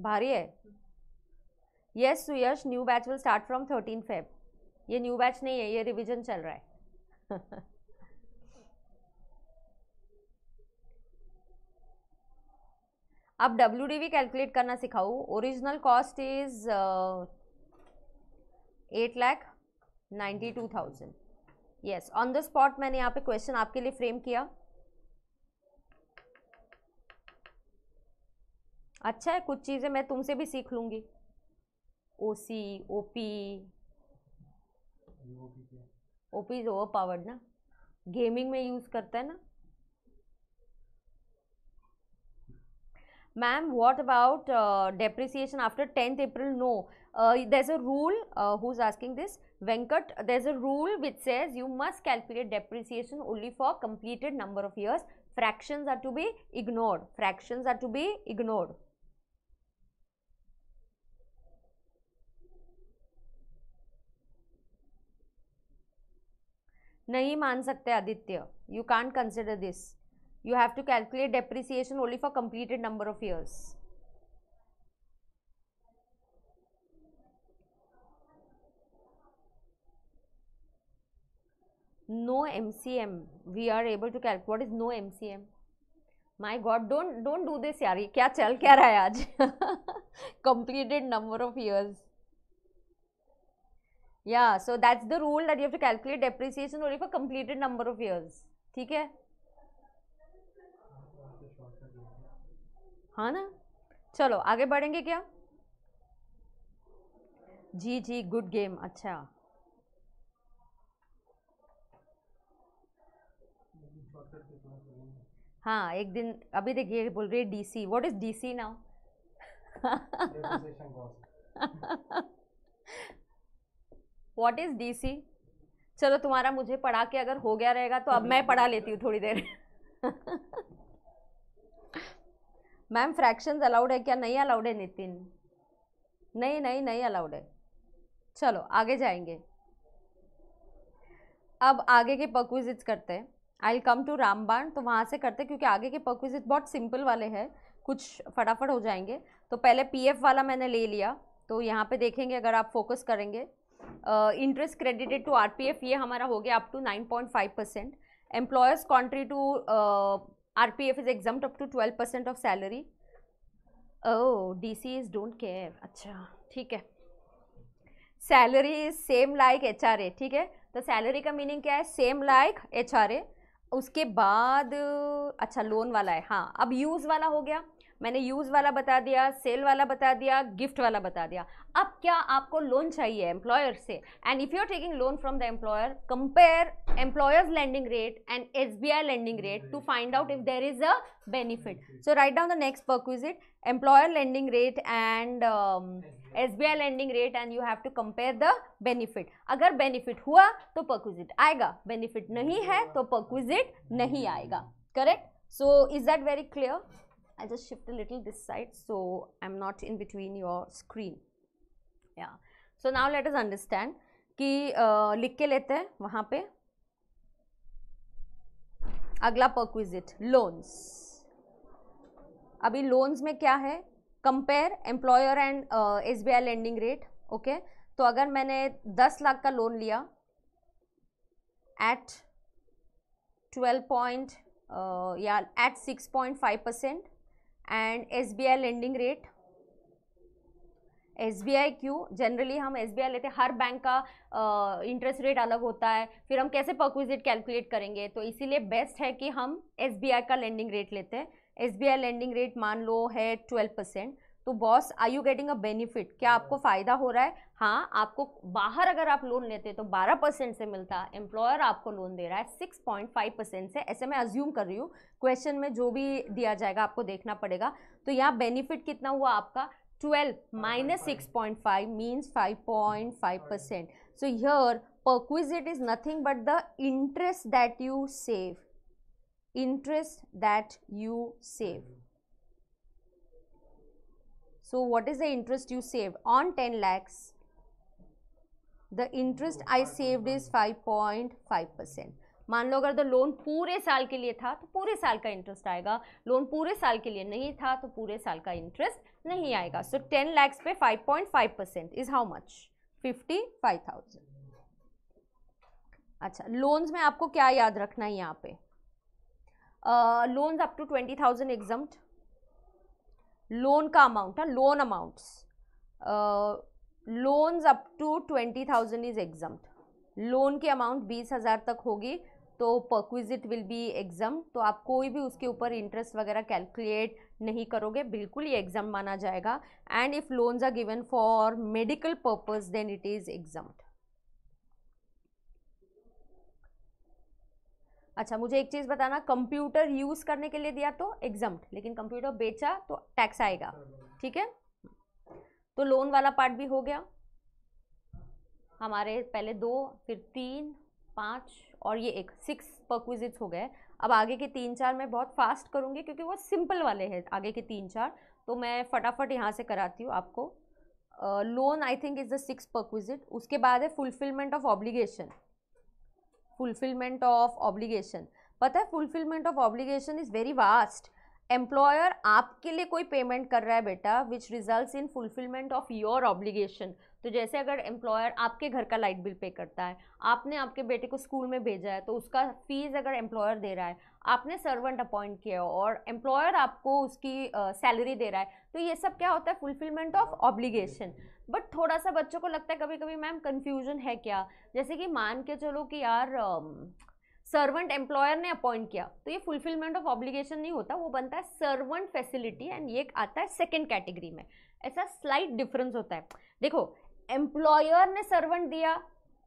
भारी है. Yes Suyash, new batch will start from thirteen Feb. ये न्यू बैच नहीं है, ये रिवीजन चल रहा है. अब डब्ल्यू डी वी कैलकुलेट करना सिखाऊँ. Original cost is eight lakh ninety two thousand. Yes, on the spot मैंने यहाँ पे क्वेश्चन आपके लिए फ्रेम किया. अच्छा है, कुछ चीज़ें मैं तुमसे भी सीख लूँगी. OC, OP, OP is overpowered ना, गेमिंग में यूज़ करता है ना. Ma'am, what about uh, depreciation after tenth April? No, uh, there's a rule, uh, who's asking this? Venkat, there's a rule which says you must calculate depreciation only for completed number of years. Fractions are to be ignored. Fractions are to be ignored. नहीं मान सकते Aditya, you can't consider this. You have to calculate depreciation only for completed number of years. No M C M. We are able to calculate. What is no M C M? My God, don't don't do this यार, ये क्या चल क्या रहा है आज? Completed number of years. Yeah, so that's the rule that you have to calculate depreciation only for completed number of years. ठीक है? हाँ ना, चलो आगे बढ़ेंगे क्या? जी जी, गुड गेम, अच्छा हाँ एक दिन। अभी देखिए बोल रही है DC, what is DC now? What is DC? चलो तुम्हारा मुझे पढ़ा के अगर हो गया रहेगा तो अब मैं पढ़ा लेती हूँ थोड़ी देर। मैम फ्रैक्शंस अलाउड है क्या? नहीं अलाउड है नितिन, नहीं नहीं नहीं अलाउड है। चलो आगे जाएंगे, अब आगे के परक्विजिट्स करते हैं। आई विल कम टू रामबाण, तो वहाँ से करते हैं क्योंकि आगे के परक्विजिट्स बहुत सिंपल वाले हैं, कुछ फटाफट हो जाएंगे। तो पहले पीएफ वाला मैंने ले लिया, तो यहाँ पे देखेंगे अगर आप फोकस करेंगे। Interest credited to R P F ये हमारा हो गया up to nine point five percent. Employers contri to R P F is exempt up to twelve percent of salary. Oh, D Cs don't care. अच्छा ठीक है। Salary is same like H R A, ठीक है। तो salary का meaning क्या है? Same like H R A. उसके बाद अच्छा loan वाला है, हाँ। अब use वाला हो गया, मैंने use वाला बता दिया, sale वाला बता दिया, gift वाला बता दिया। अब क्या आपको loan चाहिए employer से? And if you are taking loan from the employer, compare employer's lending rate and S B I lending rate to find out if there is a benefit. So write down the next perquisite, employer lending rate and um, S B I lending rate, and you have to compare the benefit. अगर benefit हुआ तो perquisite आएगा, benefit नहीं है तो perquisite नहीं आएगा, correct? So is that very clear? I just shift a little this side so I'm not in between your screen. Yeah. So now let us understand कि uh, लिख के लेते हैं वहाँ पे अगला perquisite loans. अभी loans में क्या है? Compare employer and uh, S B I lending rate. Okay. तो अगर मैंने दस लाख का loan लिया at ट्वेल्व पॉइंट uh, या at six point five percent and S B I lending rate. S B I क्यों? जनरली हम S B I लेते हैं, हर बैंक का इंटरेस्ट रेट अलग होता है, फिर हम कैसे परक्विजिट कैलकुलेट करेंगे? तो इसीलिए बेस्ट है कि हम S B I का लेंडिंग रेट लेते हैं। S B I lending rate मान लो है ट्वेल्व परसेंट। तो boss, are you getting a benefit? क्या आपको फ़ायदा हो रहा है? हाँ, आपको बाहर अगर आप लोन लेते तो ट्वेल्व परसेंट से मिलता, एम्प्लॉयर आपको लोन दे रहा है सिक्स पॉइंट फाइव परसेंट से। ऐसे मैं अज्यूम कर रही हूँ, क्वेश्चन में जो भी दिया जाएगा आपको देखना पड़ेगा। तो यहाँ बेनिफिट कितना हुआ आपका? twelve minus six point five means five point five percent. So here perquisite is nothing but the interest that you save. Interest that you save. So what is the interest you saved on ten lakhs? The interest I saved is five point five percent. मान लो अगर तो loan पूरे साल के लिए था तो पूरे साल का इंटरेस्ट आएगा, लोन पूरे साल के लिए नहीं था तो पूरे साल का इंटरेस्ट नहीं आएगा। सो टेन लैक्स पे five point five percent is how much? Fifty five thousand. अच्छा, लोन्स में आपको क्या याद रखना है यहाँ पे? Loans up to twenty thousand exempt, loan का अमाउंट है, loan amounts, loans up to twenty thousand is exempt. Loan की अमाउंट बीस हज़ार तक होगी तो परक्विजिट विल बी एग्जाम, तो आप कोई भी उसके ऊपर इंटरेस्ट वगैरह कैलकुलेट नहीं करोगे, बिल्कुल ये एग्जाम माना जाएगा। And if loans are given for medical purpose then it is exempt. अच्छा मुझे एक चीज़ बताना, कंप्यूटर यूज़ करने के लिए दिया तो एग्जम्प्ट, लेकिन कंप्यूटर बेचा तो टैक्स आएगा, ठीक है। तो लोन वाला पार्ट भी हो गया हमारे, पहले दो फिर तीन पाँच और ये एक सिक्स परक्विजिट्स हो गए। अब आगे के तीन चार मैं बहुत फास्ट करूँगी क्योंकि वो सिंपल वाले हैं आगे के तीन चार, तो मैं फटाफट यहाँ से कराती हूँ आपको। Loan I think is the six perquisite. उसके बाद है fulfilment of obligation, fulfilment of obligation. पता है fulfilment of obligation is very vast. Employer आपके लिए कोई पेमेंट कर रहा है बेटा, which results in fulfilment of your obligation. तो जैसे अगर एम्प्लॉयर आपके घर का लाइट बिल पे करता है, आपने आपके बेटे को स्कूल में भेजा है तो उसका फीस अगर एम्प्लॉयर दे रहा है, आपने सर्वेंट अपॉइंट किया हो और एम्प्लॉयर आपको उसकी सैलरी uh, दे रहा है, तो ये सब क्या होता है फुलफिलमेंट ऑफ ऑब्लिगेशन। बट थोड़ा सा बच्चों को लगता है कभी कभी मैम कन्फ्यूजन है क्या, जैसे कि मान के चलो कि यार uh, सर्वेंट एम्प्लॉयर ने अपॉइंट किया तो ये फुलफिलमेंट ऑफ ऑब्लिगेशन नहीं होता, वो बनता है सर्वेंट फैसिलिटी एंड ये आता है सेकेंड कैटेगरी में। ऐसा स्लाइट डिफरेंस होता है। देखो एम्प्लॉयर ने सर्वेंट दिया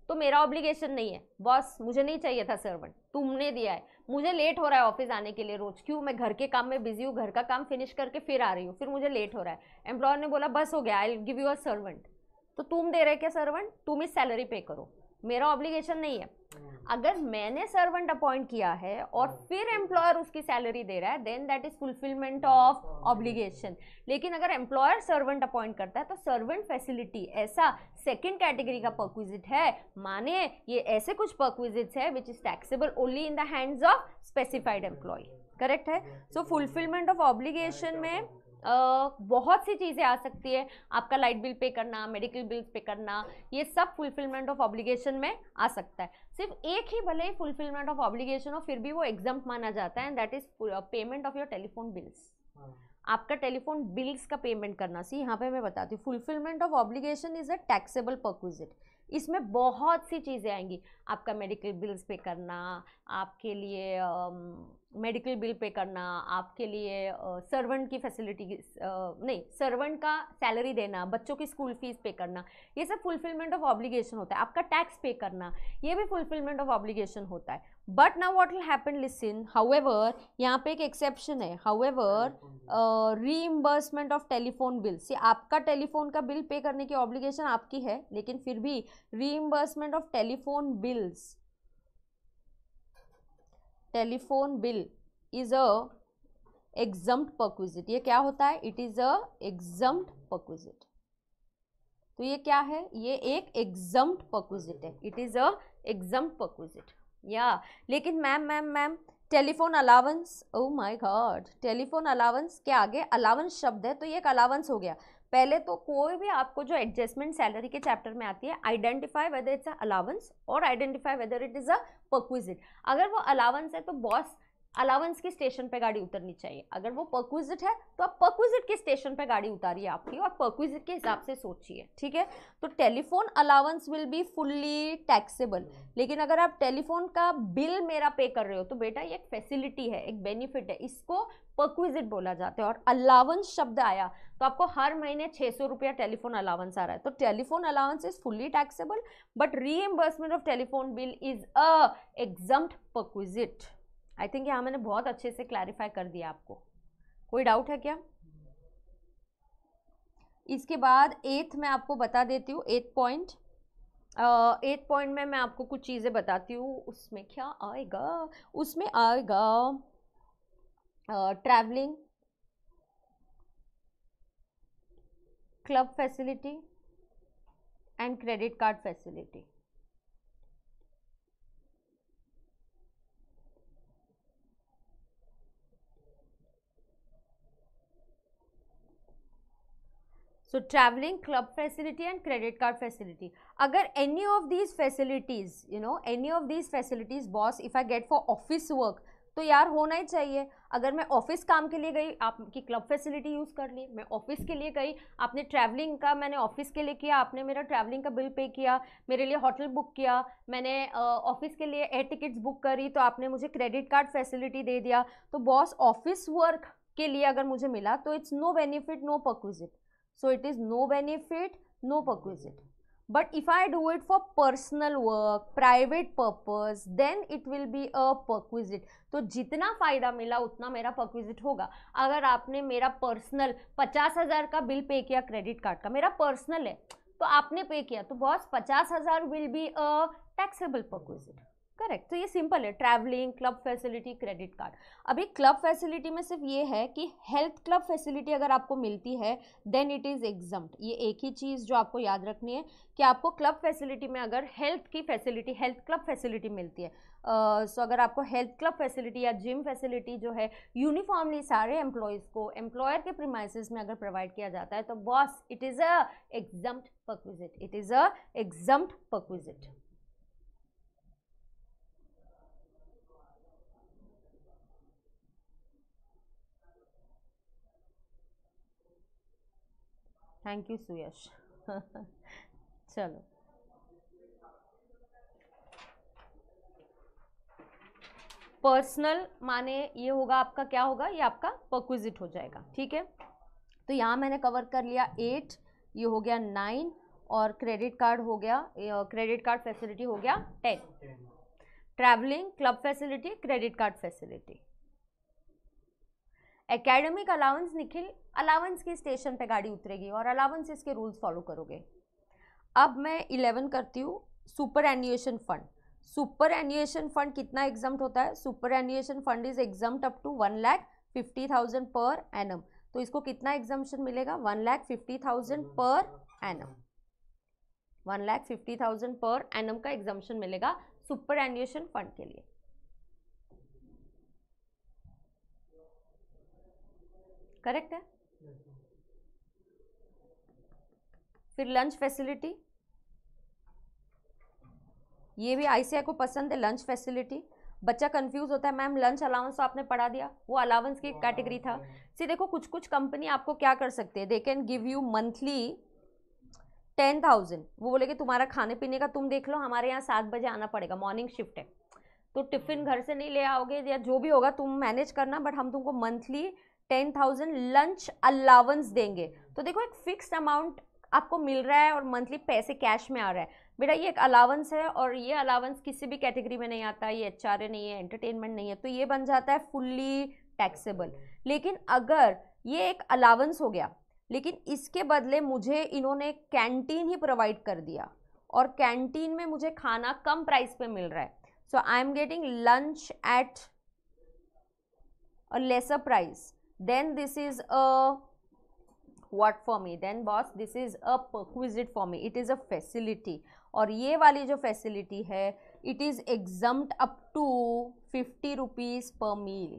तो मेरा ऑब्लिगेशन नहीं है, बॉस मुझे नहीं चाहिए था सर्वेंट, तुमने दिया है, मुझे लेट हो रहा है ऑफिस आने के लिए रोज, क्यों, मैं घर के काम में बिजी हूँ, घर का काम फिनिश करके फिर आ रही हूँ, फिर मुझे लेट हो रहा है। एम्प्लॉयर ने बोला बस हो गया, I will give you a servant, तो तुम दे रहे क्या सर्वेंट, तुम इस सैलरी पे करो, मेरा ऑब्लिगेशन नहीं है। अगर मैंने सर्वेंट अपॉइंट किया है और फिर एम्प्लॉयर उसकी सैलरी दे रहा है then that is fulfilment of obligation. लेकिन अगर एम्प्लॉयर सर्वेंट अपॉइंट करता है तो सर्वेंट फैसिलिटी ऐसा सेकंड कैटेगरी का परक्विजिट है। माने ये ऐसे कुछ परक्विजिट्स है which is taxable only in the hands of specified employ, correct है। सो फुलफिलमेंट ऑफ ऑब्लिगेशन में Uh, बहुत सी चीज़ें आ सकती है, आपका लाइट बिल पे करना, मेडिकल बिल्स पे करना, ये सब फुलफिलमेंट ऑफ ऑब्लिगेशन में आ सकता है। सिर्फ एक ही भले ही फुलफिलमेंट ऑफ ऑब्लिगेशन हो फिर भी वो एग्जाम माना जाता है and that is payment of your telephone bills. आपका टेलीफोन बिल्स का पेमेंट करना, सी यहाँ पे मैं बताती हूँ। Fulfilment of obligation is a taxable perquisite. इसमें बहुत सी चीज़ें आएंगी, आपका मेडिकल बिल्स पे करना, आपके लिए मेडिकल बिल पे करना, आपके लिए सर्वेंट की फैसिलिटी नहीं सर्वेंट का सैलरी देना, बच्चों की स्कूल फीस पे करना, ये सब फुलफिलमेंट ऑफ ऑब्लिगेशन होता है। आपका टैक्स पे करना, ये भी फुलफिलमेंट ऑफ ऑब्लिगेशन होता है। But now what will happen, listen, however यहाँ पे एक एक्सेप्शन है, however reimbursement of telephone bills. ये आपका टेलीफोन का बिल पे करने की ऑब्लिगेशन आपकी है, लेकिन फिर भी reimbursement of telephone bills, telephone bill is a exempt perquisite. ये क्या होता है, it is a exempt perquisite. तो ये क्या है, ये एक एग्जम्प्ट परक्विजिट है, it is a exempt perquisite या। लेकिन ma'am ma'am ma'am telephone allowance, oh my God, telephone allowance के आगे अलावेंस शब्द है तो ये एक अलावेंस हो गया। पहले तो कोई भी आपको जो एडजस्टमेंट सैलरी के चैप्टर में आती है, identify whether it's a allowance और identify whether it is a perquisite. अगर वो अलावेंस है तो बॉस अलावेंस की स्टेशन पे गाड़ी उतरनी चाहिए, अगर वो परक्विजिट है तो आप परक्विजिट के स्टेशन पे गाड़ी उतारिए आपकी और परक्विजिट के हिसाब से सोचिए, ठीक है। तो telephone allowance will be fully taxable, लेकिन अगर आप टेलीफोन का बिल मेरा पे कर रहे हो तो बेटा ये एक फैसिलिटी है, एक बेनिफिट है, इसको परक्विजिट बोला जाता है। और अलावेंस शब्द आया तो आपको हर महीने छः सौ रुपया टेलीफोन अलावेंस आ रहा है, तो telephone allowance is fully taxable but reimbursement of telephone bill is a exempt perquisite. I think यहाँ मैंने बहुत अच्छे से क्लैरिफाई कर दिया आपको, कोई डाउट है क्या। इसके बाद एथ में आपको बता देती हूँ, एथ पॉइंट एथ पॉइंट में मैं आपको कुछ चीज़ें बताती हूँ। उसमें क्या आएगा, उसमें आएगा travelling, club facility and credit card facility. so traveling, club facility and credit card facility. अगर any of these facilities you know any of these facilities boss if I get for office work तो यार होना ही चाहिए। अगर मैं office काम के लिए गई आपकी क्लब फैसिलिटी यूज़ कर ली, मैं ऑफिस के लिए गई आपने ट्रैवलिंग का, मैंने ऑफिस के लिए किया, आपने मेरा ट्रैवलिंग का बिल पे किया, मेरे लिए होटल बुक किया, मैंने ऑफिस के लिए एयर टिकट्स बुक करी तो आपने मुझे क्रेडिट कार्ड फैसिलिटी दे दिया, तो बॉस ऑफिस वर्क के लिए अगर मुझे मिला तो it's no benefit no perquisite. So it is no benefit, no perquisite. But if I do it for personal work, private purpose, then it will be a perquisite. तो जितना फ़ायदा मिला उतना मेरा perquisite होगा. अगर आपने मेरा personal पचास हज़ार का बिल पे किया, क्रेडिट कार्ड का मेरा पर्सनल है तो आपने पे किया, तो बॉस पचास हज़ार will be a taxable perquisite. Correct. तो ये सिंपल है. Travelling, club facility, credit card. अभी क्लब फैसिलिटी में सिर्फ ये है कि हेल्थ क्लब फैसिलिटी अगर आपको मिलती है देन इट इज़ एग्जम्प्ट. ये एक ही चीज़ जो आपको याद रखनी है कि आपको क्लब फैसिलिटी में अगर हेल्थ की फैसिलिटी, हेल्थ क्लब फैसिलिटी मिलती है, सो uh, so अगर आपको हेल्थ क्लब फैसिलिटी या जिम फैसिलिटी जो है यूनिफॉर्मली सारे एम्प्लॉयज़ को एम्प्लॉयर के प्रीमाइसिस में अगर प्रोवाइड किया जाता है तो boss it is a exempt perquisite. It is a exempt perquisite. Thank you Suyash. चलो पर्सनल माने ये होगा आपका, क्या होगा ये आपका परक्विजिट हो जाएगा. ठीक है, तो यहाँ मैंने कवर कर लिया एट, ये हो गया नाइन और क्रेडिट कार्ड हो गया, क्रेडिट कार्ड फैसिलिटी हो गया ten. Travelling, club facility, credit card facility. Academic allowance, Nikhil allowance की स्टेशन पे गाड़ी उतरेगी और अलाउंस इसके रूल्स फॉलो करोगे. अब मैं इलेवन करती हूँ. Superannuation fund, superannuation fund कितना एग्जम्प्ट होता है? Superannuation fund is exempt up to one lakh fifty thousand per annum. तो इसको कितना एग्जम्पशन मिलेगा? One lakh fifty thousand per annum. One lakh fifty thousand per annum का एग्जम्पशन मिलेगा superannuation fund के लिए. करेक्ट है. फिर लंच फैसिलिटी, ये भी आईसीएआई को पसंद है. लंच फैसिलिटी, बच्चा कंफ्यूज होता है मैम लंच अलाउंस तो आपने पढ़ा दिया, वो अलाउंस की कैटेगरी था. सी देखो कुछ कुछ कंपनी आपको क्या कर सकते हैं, they can give you monthly ten thousand. वो बोले कि तुम्हारा खाने पीने का तुम देख लो, हमारे यहाँ सात बजे आना पड़ेगा, मॉर्निंग शिफ्ट है तो टिफ़िन घर से नहीं ले आओगे या जो भी होगा तुम मैनेज करना, बट हम तुमको monthly ten thousand lunch allowance देंगे. तो देखो एक फिक्स्ड अमाउंट आपको मिल रहा है और मंथली पैसे कैश में आ रहा है. बेटा ये एक अलाउंस है और ये अलाउंस किसी भी कैटेगरी में नहीं आता, ये एच आर ए नहीं है, एंटरटेनमेंट नहीं है, तो ये बन जाता है फुल्ली टैक्सेबल. लेकिन अगर ये एक अलाउंस हो गया लेकिन इसके बदले मुझे इन्होंने कैंटीन ही प्रोवाइड कर दिया और कैंटीन में मुझे खाना कम प्राइस पर मिल रहा है, so I am getting lunch at a lesser price, then this is a what for me, then boss this is a perquisite for me, it is a facility. और ये वाली जो facility है it is exempt up to fifty rupees per meal.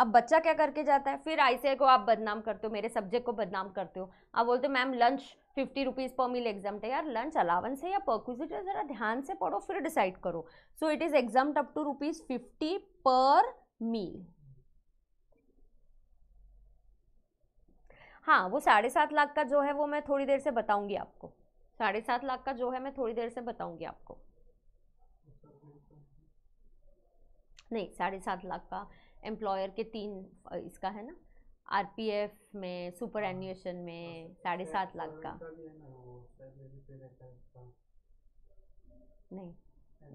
अब बच्चा क्या करके जाता है, फिर आईसीएआई को आप बदनाम करते हो, मेरे सब्जेक्ट को बदनाम करते हो. आप बोलते हो मैम लंच फिफ्टी रुपीज़ पर मील एग्जाम्ट है. यार लंच अलाउंस है या परक्विजिट है, ज़रा ध्यान से पढ़ो फिर डिसाइड करो. So it is exempt up to rupees fifty per meal. हाँ वो साढ़े सात लाख का जो है वो मैं थोड़ी देर से बताऊंगी आपको. साढ़े सात लाख का जो है मैं थोड़ी देर से बताऊंगी आपको. नहीं, साढ़े सात लाख का एम्प्लॉयर के तीन इसका है ना, आरपीएफ में, सुपर एन्युएशन में साढ़े सात लाख का. नहीं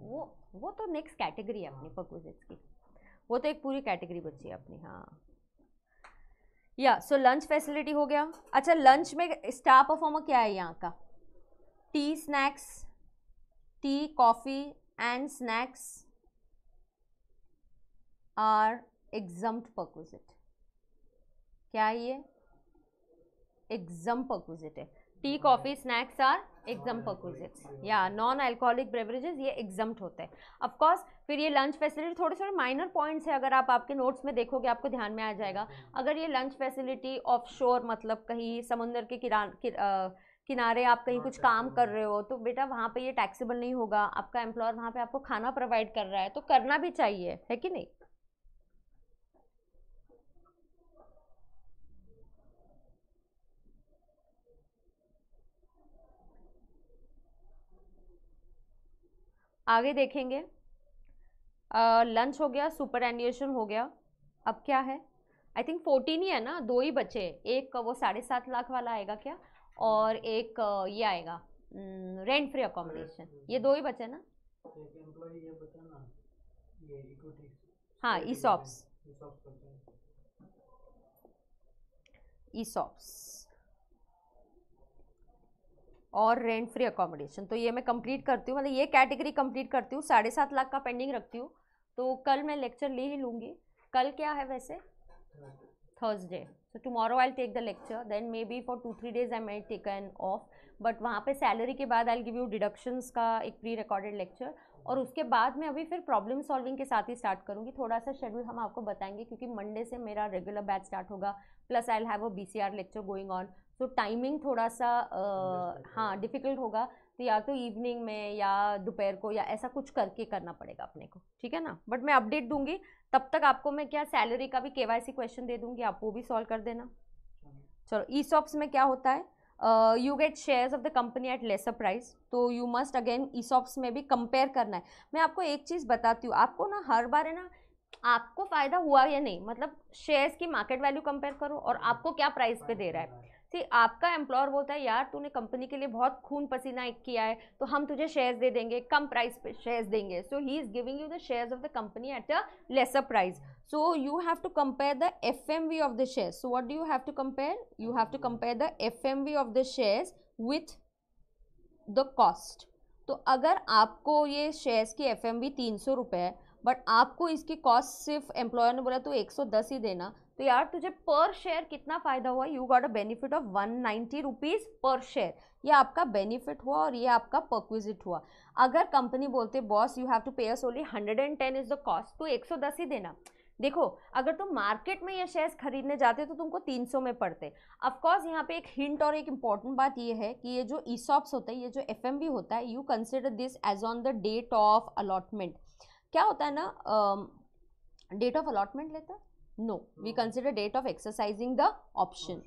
वो वो तो नेक्स्ट कैटेगरी है अपनी परक्विजिट्स की, वो तो एक पूरी कैटेगरी बची है अपनी. हाँ या सो लंच फैसिलिटी हो गया. अच्छा लंच में स्टार परफॉर्मर क्या है यहाँ का? Tea snacks, tea coffee and snacks are exempt perquisite. क्या है ये? एग्जम्प्ट परक्विजिट है. Tea coffee snacks are exempt perquisites या नॉन अल्कोहलिक बेवरेजेस, ये एग्जम्प्ट होते हैं ऑफ कोर्स. फिर ये लंच फैसिलिटी, थोड़े थोड़े माइनर पॉइंट्स है, अगर आप आपके नोट्स में देखोगे आपको ध्यान में आ जाएगा. अगर ये लंच फैसिलिटी ऑफशोर मतलब कहीं समुंदर के किरान कि, आ, किनारे आप कहीं कुछ काम कर रहे हो तो बेटा वहाँ पे ये टैक्सेबल नहीं होगा. आपका एम्प्लॉयर वहाँ पे आपको खाना प्रोवाइड कर रहा है तो करना भी चाहिए, है कि नहीं? आगे देखेंगे. लंच uh, हो गया, सुपर एन्युएशन हो गया. अब क्या है? आई थिंक फोर्टीन ही है ना, दो ही बचे. एक वो साढ़े सात लाख वाला आएगा क्या और एक ये आएगा रेंट फ्री अकोमोडेशन, ये दो ही बचे ना, हाँ ईसॉप्स ईसॉप्स और रेंट फ्री अकोमोडेशन। तो ये मैं कंप्लीट करती हूँ, मतलब ये कैटेगरी कंप्लीट करती हूँ, साढ़े सात लाख का पेंडिंग रखती हूँ। तो कल मैं लेक्चर ले ही लूँगी, कल क्या है वैसे Thursday, so tomorrow I will take the lecture, then may be for two three days I may take an off, but वहाँ पे सैलरी के बाद I will give you deductions का एक प्री रिकॉर्डेड लेक्चर, और उसके बाद मैं अभी फिर प्रॉब्लम सॉल्विंग के साथ ही स्टार्ट करूँगी। थोड़ा सा शेड्यूल हम आपको बताएंगे क्योंकि मंडे से मेरा रेगुलर बैच स्टार्ट होगा, plus I will have a B C R lecture going on, तो टाइमिंग थोड़ा सा आ, हाँ डिफ़िकल्ट होगा, तो या तो इवनिंग में या दोपहर को या ऐसा कुछ करके करना पड़ेगा अपने को, ठीक है ना। बट मैं अपडेट दूंगी, तब तक आपको मैं क्या सैलरी का भी केवाईसी क्वेश्चन दे दूंगी, आप वो भी सॉल्व कर देना। चलो ईसॉप्स में क्या होता है, you get shares of the company at lesser price, तो यू मस्ट अगेन ईसॉप्स में भी कंपेयर करना है। मैं आपको एक चीज़ बताती हूँ, आपको ना हर बार है ना आपको फ़ायदा हुआ या नहीं, मतलब शेयर्स की मार्केट वैल्यू कंपेयर करो और आपको क्या प्राइस पे दे रहा है। ठीक, आपका एम्प्लॉयर बोलता है यार तूने कंपनी के लिए बहुत खून पसीना किया है तो हम तुझे शेयर्स दे देंगे, कम प्राइस पे शेयर्स देंगे, so he is giving you the shares of the company at a lesser price. So you have to compare the FMV of the shares. So what do you have to compare, you have to compare the FMV of the shares with the cost. तो अगर आपको ये shares की FMV तीन सौ रुपये है but आपको इसकी कॉस्ट सिर्फ एम्प्लॉयर ने बोला तो एक सौ दस ही देना, तो यार तुझे पर शेयर कितना फ़ायदा हुआ, you got a benefit of one ninety rupees per share, ये आपका बेनिफिट हुआ और ये आपका परक्विजिट हुआ। अगर कंपनी बोलते boss you have to pay us only hundred and ten is the cost, तो एक सौ दस ही देना। देखो अगर तुम मार्केट में ये शेयर्स खरीदने जाते तो तुमको तीन सौ में पड़ते। अफकोर्स यहाँ पे एक हिंट और एक इम्पॉर्टेंट बात ये है कि ये जो ईसॉप्स होता है, ये जो एफ एम बी होता है, you consider this as on the date of allotment. क्या होता है ना, डेट ऑफ अलॉटमेंट लेता है, no we consider date of exercising the option,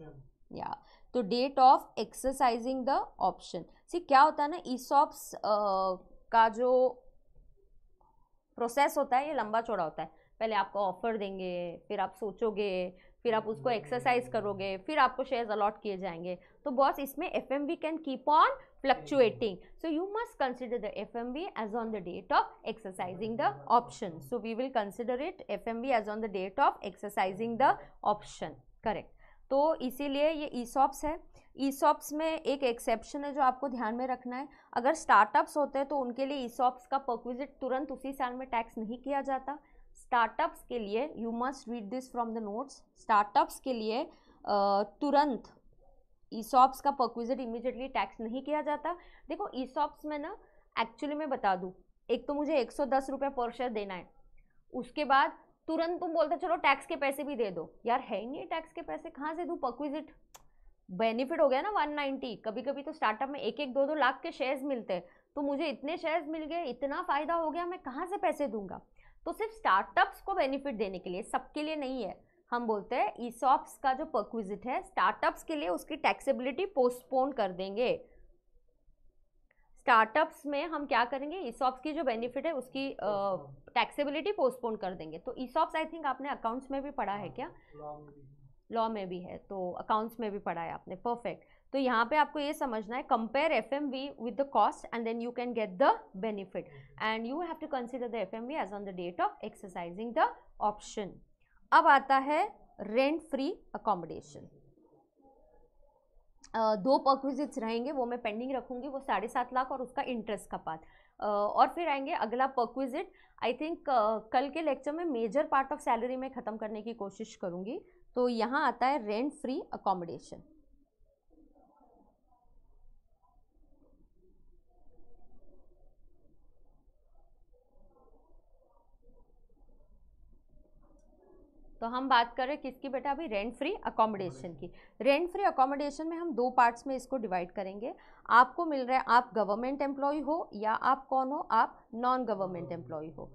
yeah तो date of exercising the option। see क्या होता है ना, ईसॉप्स uh, का जो प्रोसेस होता है ये लंबा चौड़ा होता है। पहले आपको ऑफर देंगे, फिर आप सोचोगे, फिर आप उसको एक्सरसाइज करोगे, फिर आपको शेयर्स अलॉट किए जाएंगे। तो बॉस इसमें F M V can keep on fluctuating, so you must consider the F M V as on the date of exercising the option, so we will consider it F M V as on the date of exercising the option, correct। तो इसीलिए ये ESOPs है। ESOPs में एक exception है जो आपको ध्यान में रखना है, अगर स्टार्टअप्स होते हैं तो उनके लिए ईसॉप्स का परक्विजिट तुरंत उसी साल में टैक्स नहीं किया जाता। स्टार्टअप्स के लिए you must read this from the notes, startups के लिए तुरंत ईसॉप्स का परक्विजिट इमीडिएटली टैक्स नहीं किया जाता। देखो ईसॉप्स में ना एक्चुअली मैं बता दूँ, एक तो मुझे एक सौ दस रुपये पर शेयर देना है, उसके बाद तुरंत तुम बोलते चलो टैक्स के पैसे भी दे दो, यार है ही नहीं टैक्स के पैसे, कहाँ से दूँ। परक्विजिट बेनिफिट हो गया ना वन नाइन्टी। कभी कभी तो स्टार्टअप में एक एक दो दो लाख के शेयर्स मिलते हैं, तो मुझे इतने शेयर्स मिल गए, इतना फ़ायदा हो गया, मैं कहाँ से पैसे दूँगा। तो सिर्फ स्टार्टअप्स को बेनिफिट देने के लिए, सबके लिए नहीं है, हम बोलते हैं ईसॉप्स का जो परक्विजिट है स्टार्टअप्स के लिए उसकी टैक्सेबिलिटी पोस्टपोन कर देंगे। स्टार्टअप्स में हम क्या करेंगे, ईसॉप्स की जो बेनिफिट है उसकी टैक्सेबिलिटी पोस्टपोन कर देंगे। तो ईसॉप्स आई थिंक आपने अकाउंट्स में भी पढ़ा है क्या, लॉ में भी है, तो अकाउंट्स में भी पढ़ा है आपने, परफेक्ट। तो यहाँ पे आपको ये समझना है, compare F M V with the cost and then you can get the benefit, and you have to consider the F M V as on the date of exercising the option. अब आता है rent free accommodation, दो perquisites रहेंगे, वो मैं pending रखूँगी, वो साढ़े सात लाख और उसका इंटरेस्ट का पार्ट, uh, और फिर आएंगे अगला परक्विजिट। आई थिंक कल के लेक्चर में मेजर पार्ट ऑफ सैलरी में ख़त्म करने की कोशिश करूँगी। तो यहाँ आता है रेंट फ्री अकोमोडेशन, तो हम बात कर रहे हैं किसकी बेटा, अभी रेंट फ्री अकोमोडेशन की। रेंट फ्री अकोमोडेशन में हम दो पार्ट्स में इसको डिवाइड करेंगे। आपको मिल रहा है, आप गवर्नमेंट एम्प्लॉय हो या आप कौन हो, आप नॉन गवर्नमेंट एम्प्लॉय हो।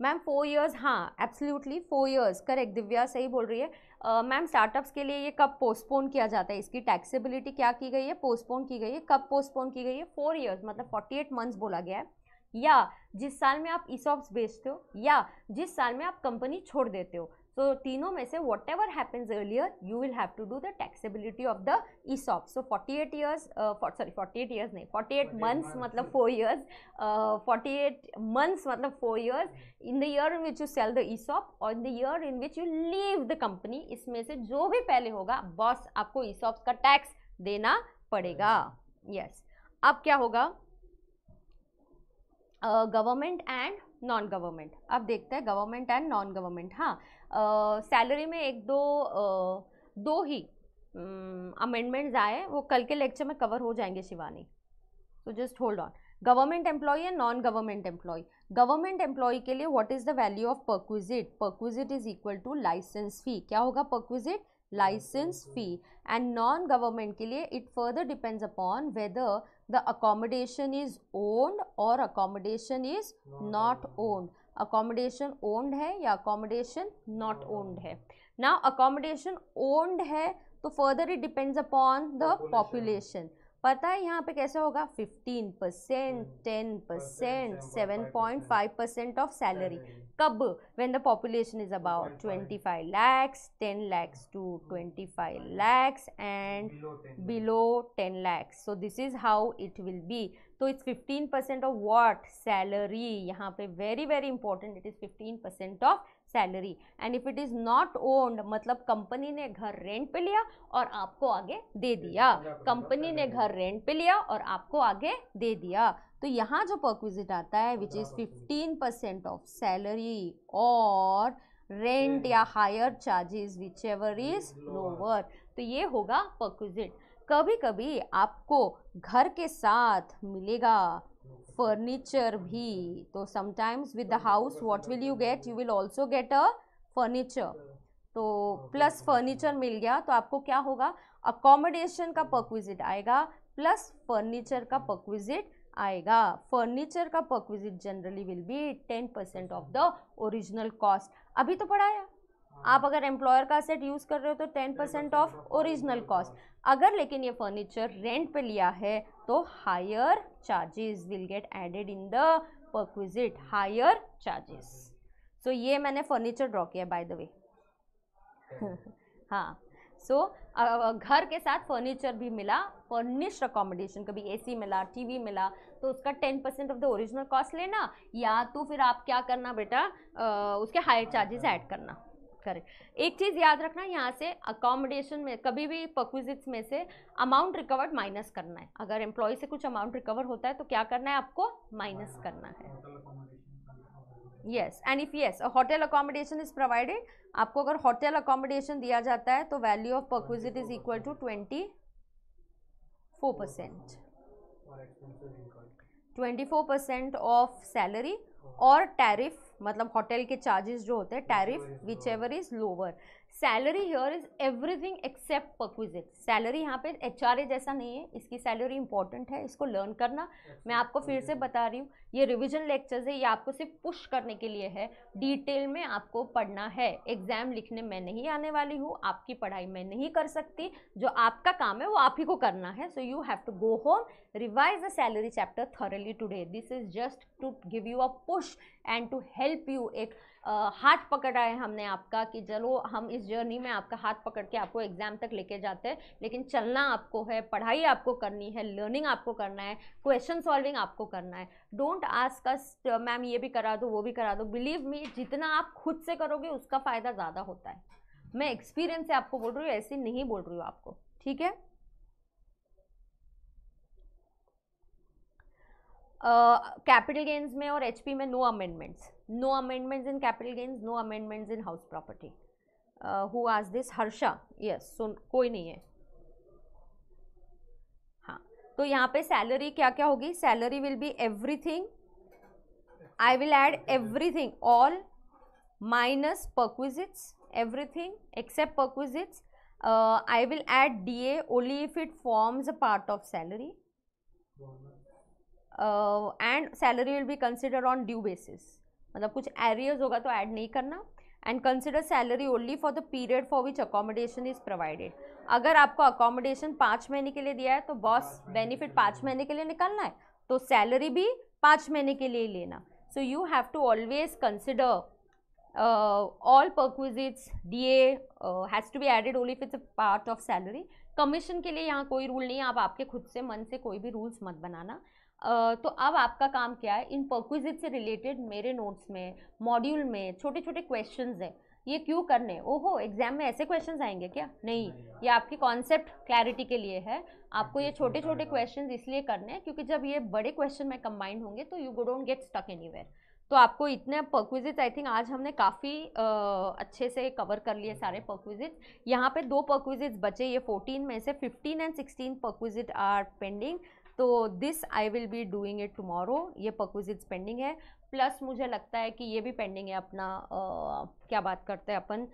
मैम फोर इयर्स, हाँ absolutely four years, correct, Divya सही बोल रही है। uh, मैम स्टार्टअप्स के लिए ये कब पोस्टपोन किया जाता है, इसकी टैक्सेबिलिटी क्या की गई है, पोस्टपोन की गई है, कब पोस्टपोन की गई है, फोर ईयर्स मतलब फोर्टी एट मंथ्स बोला गया है, या जिस साल में आप ईसॉप्स बेचते हो या जिस साल में आप कंपनी छोड़ देते हो। So तीनों में से whatever happens earlier, you will have to do the taxability of the E S O P. So forty-eight years, uh, for, sorry, forty-eight years नहीं, forty-eight months मतलब four years, uh, forty-eight months मतलब four years. In the year in which you sell the E S O P और in the year in which you leave the company, इसमें से जो भी पहले होगा, boss आपको E S O P का tax देना पड़ेगा. Yes. अब क्या होगा? Government and non government. अब देखते हैं गवर्नमेंट एंड नॉन गवर्नमेंट. हाँ, सैलरी uh, में एक दो uh, दो ही अमेंडमेंट्स um, आए, वो कल के लेक्चर में कवर हो जाएंगे Shivani, so just hold on. Government employee and non government employee. Government employee के लिए what is the value of perquisite? Perquisite is equal to licence fee. क्या होगा perquisite? Licence fee. And non government के लिए it further depends upon whether the accommodation is owned or accommodation is not owned. Accommodation owned है या accommodation not owned है. Now accommodation owned है तो further it depends upon the population. पता है यहाँ पे कैसे होगा? fifteen percent, ten percent, seven point five percent of salary. कब? When the population is about twenty-five lakhs, ten lakhs to twenty-five lakhs and below ten lakhs. So this is how it will be. So it's fifteen percent of what? Salary. यहाँ पे very very important. It is fifteen percent of salary. And if it is not owned मतलब company ने घर rent पे लिया और आपको आगे दे दिया. कंपनी ने घर रेंट पे लिया और आपको आगे दे दिया. तो यहाँ जो परक्विजिट आता है which is fifteen percent of salary और रेंट या hire charges whichever is lower. तो ये होगा परक्विजिट. कभी कभी आपको घर के साथ मिलेगा फर्नीचर भी. तो sometimes with the house what will you get? You will also get a furniture. तो प्लस फर्नीचर मिल गया तो आपको क्या होगा? अकोमोडेशन का परक्विजिट आएगा प्लस फर्नीचर का परक्विजिट आएगा. फर्नीचर का perquisite generally will be ten percent of the original cost. अभी तो पढ़ाया आप अगर एम्प्लॉयर का असेट यूज़ कर रहे हो तो ten percent of original cost. अगर लेकिन ये फर्नीचर रेंट पे लिया है तो hire charges will get added in the perquisite. Hire charges. So ये मैंने फर्नीचर ड्रॉ किया बाय द वे. हाँ, सो so, घर के साथ फर्नीचर भी मिला, फर्निश्ड अकोमोडेशन, कभी एसी मिला, टीवी मिला, तो उसका ten percent of the original cost लेना या तो फिर आप क्या करना बेटा, उसके हायर चार्जेस ऐड करना. करेक्ट. एक चीज़ याद रखना, यहाँ से अकोमोडेशन में कभी भी परक्विजिट्स में से अमाउंट रिकवर्ड माइनस करना है. अगर एम्प्लॉय से कुछ अमाउंट रिकवर होता है तो क्या करना है आपको? माइनस करना है. Yes. And if yes hotel accommodation is provided, आपको अगर होटल अकोमोडेशन दिया जाता है तो value of perquisite is equal to twenty four percent, twenty four percent of salary और टैरिफ मतलब होटल के चार्जेस जो होते हैं tariff whichever is lower. Salary here is everything except perquisite. Salary यहाँ पे एचआरए जैसा नहीं है, इसकी सैलरी इंपॉर्टेंट है, इसको लर्न करना. मैं आपको फिर से बता रही हूँ, ये रिवीजन लेक्चर्स है, ये आपको सिर्फ पुश करने के लिए है, डिटेल में आपको पढ़ना है. एग्जाम लिखने मैं नहीं आने वाली हूँ, आपकी पढ़ाई मैं नहीं कर सकती, जो आपका काम है वो आप ही को करना है. So you have to go home, revise the salary chapter thoroughly today. This is just to give you a push and to help you. एक uh, हाथ पकड़ा है हमने आपका कि चलो हम इस जर्नी में आपका हाथ पकड़ के आपको एग्जाम तक लेके जाते हैं, लेकिन चलना आपको है, पढ़ाई आपको करनी है, लर्निंग आपको करना है, क्वेश्चन सॉल्विंग आपको करना है. डोंट आस्क अस मैम ये भी करा दो वो भी करा दो. बिलीव मी, जितना आप खुद से करोगे उसका फ़ायदा ज़्यादा होता है. मैं एक्सपीरियंस से आपको बोल रही हूँ, ऐसे नहीं बोल रही हूँ आपको, ठीक है. कैपिटल uh, गेन्स में और एचपी में no amendments. No amendments in capital gains, no amendments in house property. Who आज दिस? हर्षा. यस. सो कोई नहीं है. हाँ, तो यहाँ पे सैलरी क्या क्या होगी? Salary will be everything. I will add everything, all minus perquisites, everything except perquisites. I will add DA only if it forms a part of salary. And salary will be consider on due basis, मतलब कुछ arrears होगा तो add नहीं करना. And consider salary only for the period for which accommodation is provided. अगर आपको accommodation पाँच महीने के लिए दिया है तो बॉस बेनिफिट पाँच महीने के लिए निकालना है, तो सैलरी भी पाँच महीने के लिए लेना. So you have to always consider uh, all perquisites D A uh, has to be added only if it's a part of salary. Commission के लिए यहाँ कोई रूल नहीं है, आप आपके खुद से मन से कोई भी रूल्स मत बनाना. Uh, तो अब आपका काम क्या है, इन परक्विजिट से रिलेटेड मेरे नोट्स में, मॉड्यूल में छोटे छोटे क्वेश्चंस हैं, ये क्यों करने. ओहो, एग्जाम में ऐसे क्वेश्चंस आएंगे क्या? नहीं, ये आपकी कॉन्सेप्ट क्लैरिटी के लिए है. आपको ये छोटे छोटे क्वेश्चंस इसलिए करने हैं क्योंकि जब ये बड़े क्वेश्चन में कंबाइंड होंगे तो you don't get stuck anywhere. तो आपको इतने परक्विजिट, आई थिंक आज हमने काफ़ी अच्छे से कवर कर लिए सारे परक्विजिट. यहाँ पे दो परक्विजिट बचे, ये फोर्टीन में से fifteen and sixteen perquisite are pending. तो this I will be doing it tomorrow. ये परक्विजिट्स पेंडिंग है, प्लस मुझे लगता है कि ये भी पेंडिंग है अपना आ, क्या बात करते हैं अपन,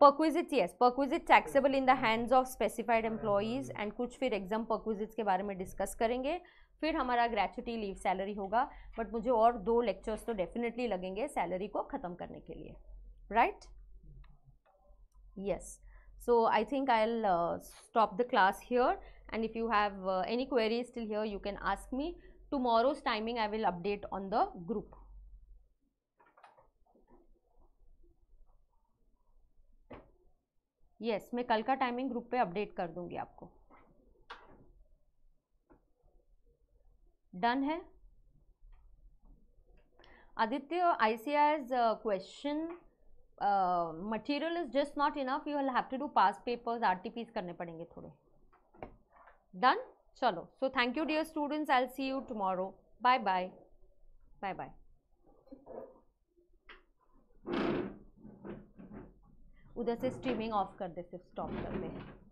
perquisites. Yes, perquisite taxable in the hands of specified employees and कुछ फिर एग्जाम परक्विजिट्स के बारे में डिस्कस करेंगे. फिर हमारा ग्रेच्युटी, लीव, सैलरी होगा. बट मुझे और दो लेक्चर्स तो डेफिनेटली लगेंगे सैलरी को ख़त्म करने के लिए, right? Yes, so I think I will stop the class here. And if you have uh, any queries still here, you can ask me. Tomorrow's timing I will update on the group. Yes, मैं कल का timing group पे update कर दूँगी आपको. Done है. Aditya, I C A I's uh, question uh, material is just not enough. You will have to do past papers, R T Ps करने पड़ेंगे थोड़े. Done? चलो, so thank you dear students, I'll see you tomorrow. Bye bye. Bye bye. उधर से streaming of कर दे, सिर्फ stop कर दे.